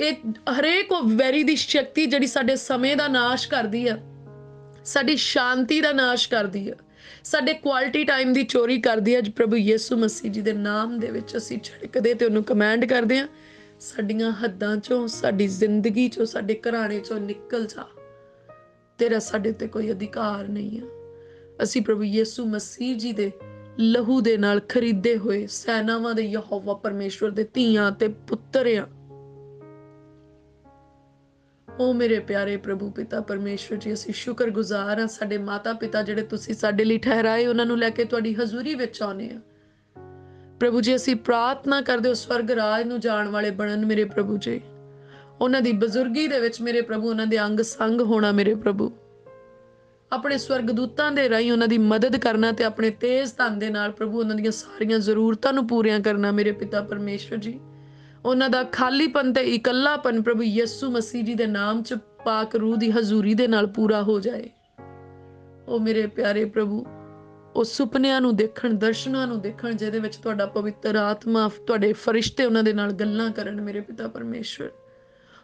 इह हरेक वैरी दी शक्ति जिहड़ी साडे समें दा नाश करदी है, साडी शांति दा नाश करदी है, ਸਾਡੇ ਕੁਆਲਿਟੀ ਟਾਈਮ ਦੀ ਚੋਰੀ ਕਰਦੀ ਹੈ। ਅੱਜ ਪ੍ਰਭੂ ਯਿਸੂ ਮਸੀਹ ਜੀ ਦੇ ਨਾਮ ਦੇ ਵਿੱਚ ਅਸੀਂ ਛਿੜਕਦੇ ਤੇ ਉਹਨੂੰ ਕਮਾਂਡ ਕਰਦੇ ਹਾਂ, ਸਾਡੀਆਂ ਹੱਦਾਂ ਚੋਂ, ਸਾਡੀ ਜ਼ਿੰਦਗੀ ਚੋਂ, ਸਾਡੇ ਘਰਾਣੇ ਚੋਂ ਨਿਕਲ ਜਾ, ਤੇਰਾ ਸਾਡੇ ਤੇ ਕੋਈ ਅਧਿਕਾਰ ਨਹੀਂ ਆ। ਅਸੀਂ ਪ੍ਰਭੂ ਯਿਸੂ ਮਸੀਹ ਜੀ ਦੇ ਲਹੂ ਦੇ ਨਾਲ ਖਰੀਦੇ ਹੋਏ ਸੈਨਾਵਾਂ ਦੇ ਯਹੋਵਾ ਪਰਮੇਸ਼ਵਰ ਦੇ ਧੀਆਂ ਤੇ ਪੁੱਤਰ ਆ। ओ मेरे प्यारे प्रभु पिता परमेश्वर जी असीं शुक्रगुजार हाँ, साडे माता पिता जिहड़े तुसीं साडे लई ठहराए उन्हां नूं लैके तुहाडी हजूरी विच आउणे आ प्रभु जी। असीं प्रार्थना करदे हो स्वर्ग राज नूं जाण वाले बनन मेरे प्रभु जी, उन्हां दी बजुर्गी दे विच मेरे प्रभु, उन्हां दे अंग संग होणा मेरे प्रभु, ਆਪਣੇ ਸਵਰਗਦੂਤਾਂ ਦੇ ਰਾਹੀਂ ਉਹਨਾਂ ਦੀ ਮਦਦ ਕਰਨਾ ਤੇ ਆਪਣੇ ਤੇਜ਼ ਧਨ ਦੇ ਨਾਲ ਪ੍ਰਭੂ ਉਹਨਾਂ ਦੀਆਂ ਸਾਰੀਆਂ ਜ਼ਰੂਰਤਾਂ ਨੂੰ ਪੂਰੀਆਂ ਕਰਨਾ ਮੇਰੇ ਪਿਤਾ ਪਰਮੇਸ਼ਵਰ जी। ਉਹਨਾਂ ਦਾ ਖਾਲੀਪਨ ਤੇ ਇਕੱਲਾਪਨ ਪ੍ਰਭੂ ਯਿਸੂ ਮਸੀਹ ਜੀ ਦੇ ਨਾਮ 'ਚ ਪਾਕ ਰੂਹ ਦੀ ਹਜ਼ੂਰੀ ਦੇ ਨਾਲ ਪੂਰਾ ਹੋ ਜਾਏ। ਉਹ ਮੇਰੇ ਪਿਆਰੇ ਪ੍ਰਭੂ ਉਹ ਸੁਪਨਿਆਂ ਨੂੰ ਦੇਖਣ, ਦਰਸ਼ਨਾਂ ਨੂੰ ਦੇਖਣ ਜਿਹਦੇ ਵਿੱਚ ਤੁਹਾਡਾ ਪਵਿੱਤਰ ਆਤਮਾ, ਤੁਹਾਡੇ ਫਰਿਸ਼ਤੇ ਉਹਨਾਂ ਦੇ ਨਾਲ ਗੱਲਾਂ ਕਰਨ ਮੇਰੇ ਪਿਤਾ ਪਰਮੇਸ਼ਵਰ।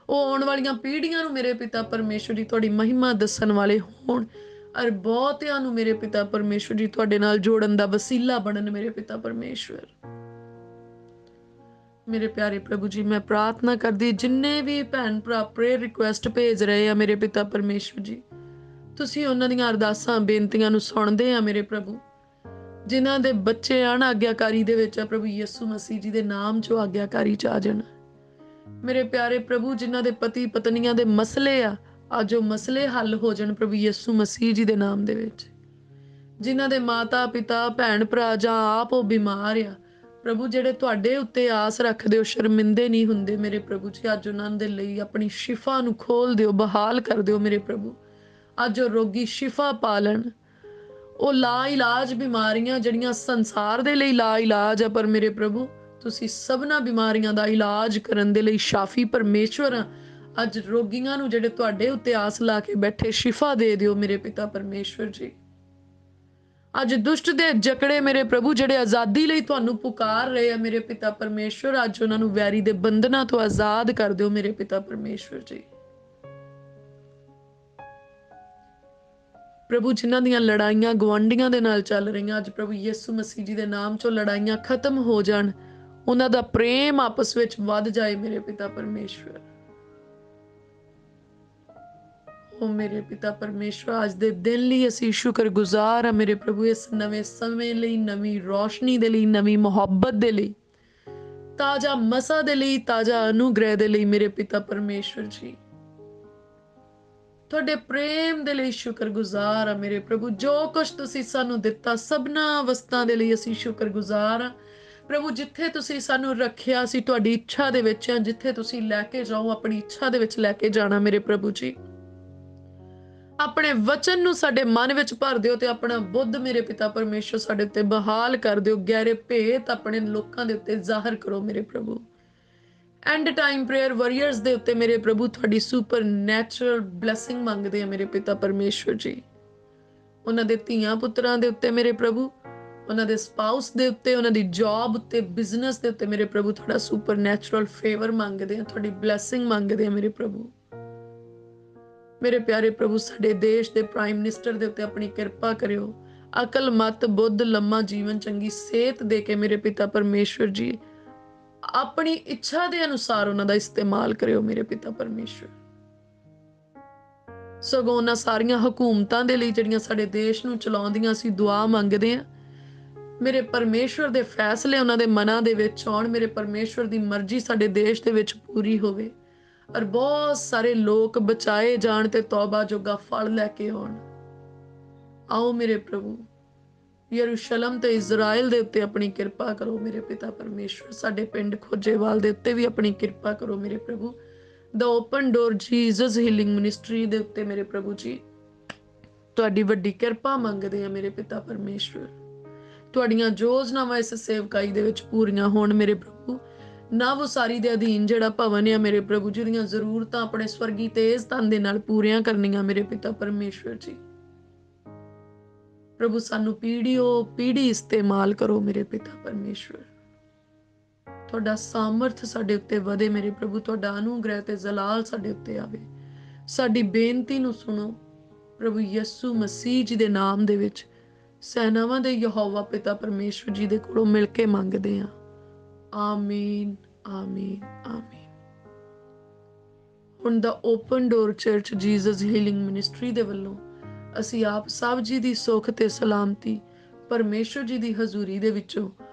ਉਹ ਆਉਣ ਵਾਲੀਆਂ ਪੀੜ੍ਹੀਆਂ ਨੂੰ ਮੇਰੇ ਪਿਤਾ ਪਰਮੇਸ਼ਵਰ ਜੀ ਤੁਹਾਡੀ ਮਹਿਮਾ ਦੱਸਣ ਵਾਲੇ ਹੋਣ, ਔਰ ਬਹੁਤਿਆਂ ਨੂੰ ਮੇਰੇ ਪਿਤਾ ਪਰਮੇਸ਼ਵਰ ਜੀ ਤੁਹਾਡੇ ਨਾਲ ਜੋੜਨ ਦਾ ਵਸੀਲਾ ਬਣਨ ਮੇਰੇ ਪਿਤਾ ਪਰਮੇਸ਼ਵਰ। मेरे प्यारे प्रभु जी मैं प्रार्थना कर दी जिन्ने भी भैन भरा प्रेयर रिक्वेस्ट भेज रहे हैं मेरे पिता परमेश्वर जी, तुसीं उन्हां दीआं अरदासां बेनतियां नूं सुणदे आ मेरे प्रभु। जिन्हां दे बच्चे आण आज्ञाकारी दे विच प्रभु यीशु मसीह जी दे नाम चो आज्ञाकारी च आ जाण। मेरे प्यारे प्रभु जिन्हां दे पति पत्नियां दे मसले आ आज वो मसले हल हो जान प्रभु यीशु मसीह जी दे नाम दे विच। जिन्हां दे माता पिता भैन भरा जां आप वो बीमार आ प्रभु जिहड़े तुहाडे उत्ते आस रखदे हो शर्मिंदे नहीं हुंदे मेरे प्रभु जी अज उन्हां दे लई अपनी शिफा नूं खोल दिओ बहाल कर दिओ मेरे प्रभु। अज वो रोगी शिफा पा लैण। वो ला इलाज बीमारियां जिहड़ियां संसार दे लई ला इलाज आ पर मेरे प्रभु तुसी सबना बीमारियां दा इलाज करन दे लई शाफी परमेश्वर आ। अज रोगियां नूं जिहड़े तुहाडे उत्ते आस ला के बैठे शिफा दे दिओ मेरे पिता परमेश्वर जी। अज दुष्ट दे जकड़े मेरे प्रभु जिहड़े आज़ादी लई तुहानूं पुकार रहे हैं मेरे पिता परमेश्वर अज उन्हां नूं वैरी दे बंधना तो आज़ाद कर दिओ मेरे पिता परमेश्वर जी। प्रभु जिन्हां दियां लड़ाइयां गुआंढियां दे नाल चल रहियां अज प्रभु यीशु मसीह जी दे नाम चों लड़ाइयां खत्म हो जाण। उन्हां दा प्रेम आपस विच वध जाए मेरे पिता परमेश्वर। ओ मेरे पिता परमेश्वर अज दे दिन लई असीं शुक्रगुजार आ मेरे प्रभु इस नवे समय लई नवी रोशनी दे लई नवी मुहब्बत दे लई ताज़ा मसा दे लई ताज़ा अनुग्रह दे लई मेरे पिता परमेश्वर जी। तुहाडे प्रेम दे लई शुक्रगुजार आ मेरे प्रभु। जो कुछ तुसीं सानूं दित्ता सबना अवस्था दे लई असीं शुक्रगुजार आ प्रभु। जिथे तुसीं सानूं रखिया सी तुहाडी इच्छा दे विच जिथे तुसीं लैके जाओ अपनी इच्छा दे विच लैके जाना मेरे प्रभु जी। अपने वचन नूं साडे मन विच भर दिओ ते अपना बुद्ध मेरे पिता परमेश्वर साडे उत्ते बहाल कर दिओ। गहरे भेत अपने लोकां दे उत्ते ज़ाहर करो मेरे प्रभु। एंड टाइम प्रेयर वॉरियर्स दे उत्ते मेरे प्रभु तुहाडी सुपर नैचुरल ब्लैसिंग मंगदे आ मेरे पिता परमेश्वर जी। उन्हां दे धीआं पुत्रां दे उत्ते मेरे प्रभु उन्हां दे स्पाउस दे उत्ते उन्हां दी जॉब उत्ते बिजनेस दे उत्ते मेरे प्रभु थोड़ा सुपर नैचुरल फेवर मंगदे आ थोड़ी ब्लैसिंग मंगदे आ मेरे प्रभु। मेरे प्यारे प्रभु साडे देश दे प्राइम मिनिस्टर दे उत्ते अपनी कृपा करियो। अकल मत बुद्ध लम्मा जीवन चंगी सेहत दे के मेरे पिता परमेश्वर जी अपनी इच्छा दे अनुसार उन्हां दा इस्तेमाल करियो मेरे पिता परमेश्वर। सगों उन्हां सारियां हुकूमतां दे लई जिहड़ियां साडे देश नूं चलाउंदियां असीं दुआ मंगदे आ मेरे परमेश्वर दे फैसले उन्हां दे मनां दे विच आउण। मेरे परमेश्वर दी मर्जी साडे देश दे विच पूरी होवे और बहुत सारे लोग बचाए जाण ते तौबा जोगा फल लैके आउण। आओ मेरे प्रभु यरूशलम ते इज़राइल दे उत्ते अपनी कृपा करो मेरे पिता परमेश्वर। साडे पिंड खोजेवाल दे उत्ते भी अपनी कृपा करो मेरे प्रभु। The open door Jesus healing ministry दे उत्ते मेरे प्रभु जी तुहाडी वड्डी कृपा मंगदे आ मेरे पिता परमेश्वर। तुहाड़ियां योजनावां इस सेवकाई दे विच पूरीआं होण मेरे प्रभु। ना वो सारी दे अधीन जिहड़ा भवन है मेरे प्रभु जी दीआं जरूरतां अपने स्वर्गी तेज तन दे नाल पूरीआं करनियां मेरे पिता परमेश्वर जी। प्रभु सानूं पीढ़ी ओ पीढ़ी इस्तेमाल करो मेरे पिता परमेश्वर। तुहाडा सामर्थ साडे उत्ते वधे मेरे प्रभु। तुहाडा अनुग्रह ते जलाल साडे उत्ते आवे। साडी बेनती नूं सुणो प्रभु यीशु मसीह जी दे नाम दे विच। सेनावां दे यहोवा पिता परमेश्वर जी दे कोलों मिल के मंगदे आ। आमीन आमीन आमीन। हुण the open door church Jesus healing ministry दे वल्लों असीं आप सब जी दी सुख ते सलामती परमेश्वर जी दी हजूरी दे विचों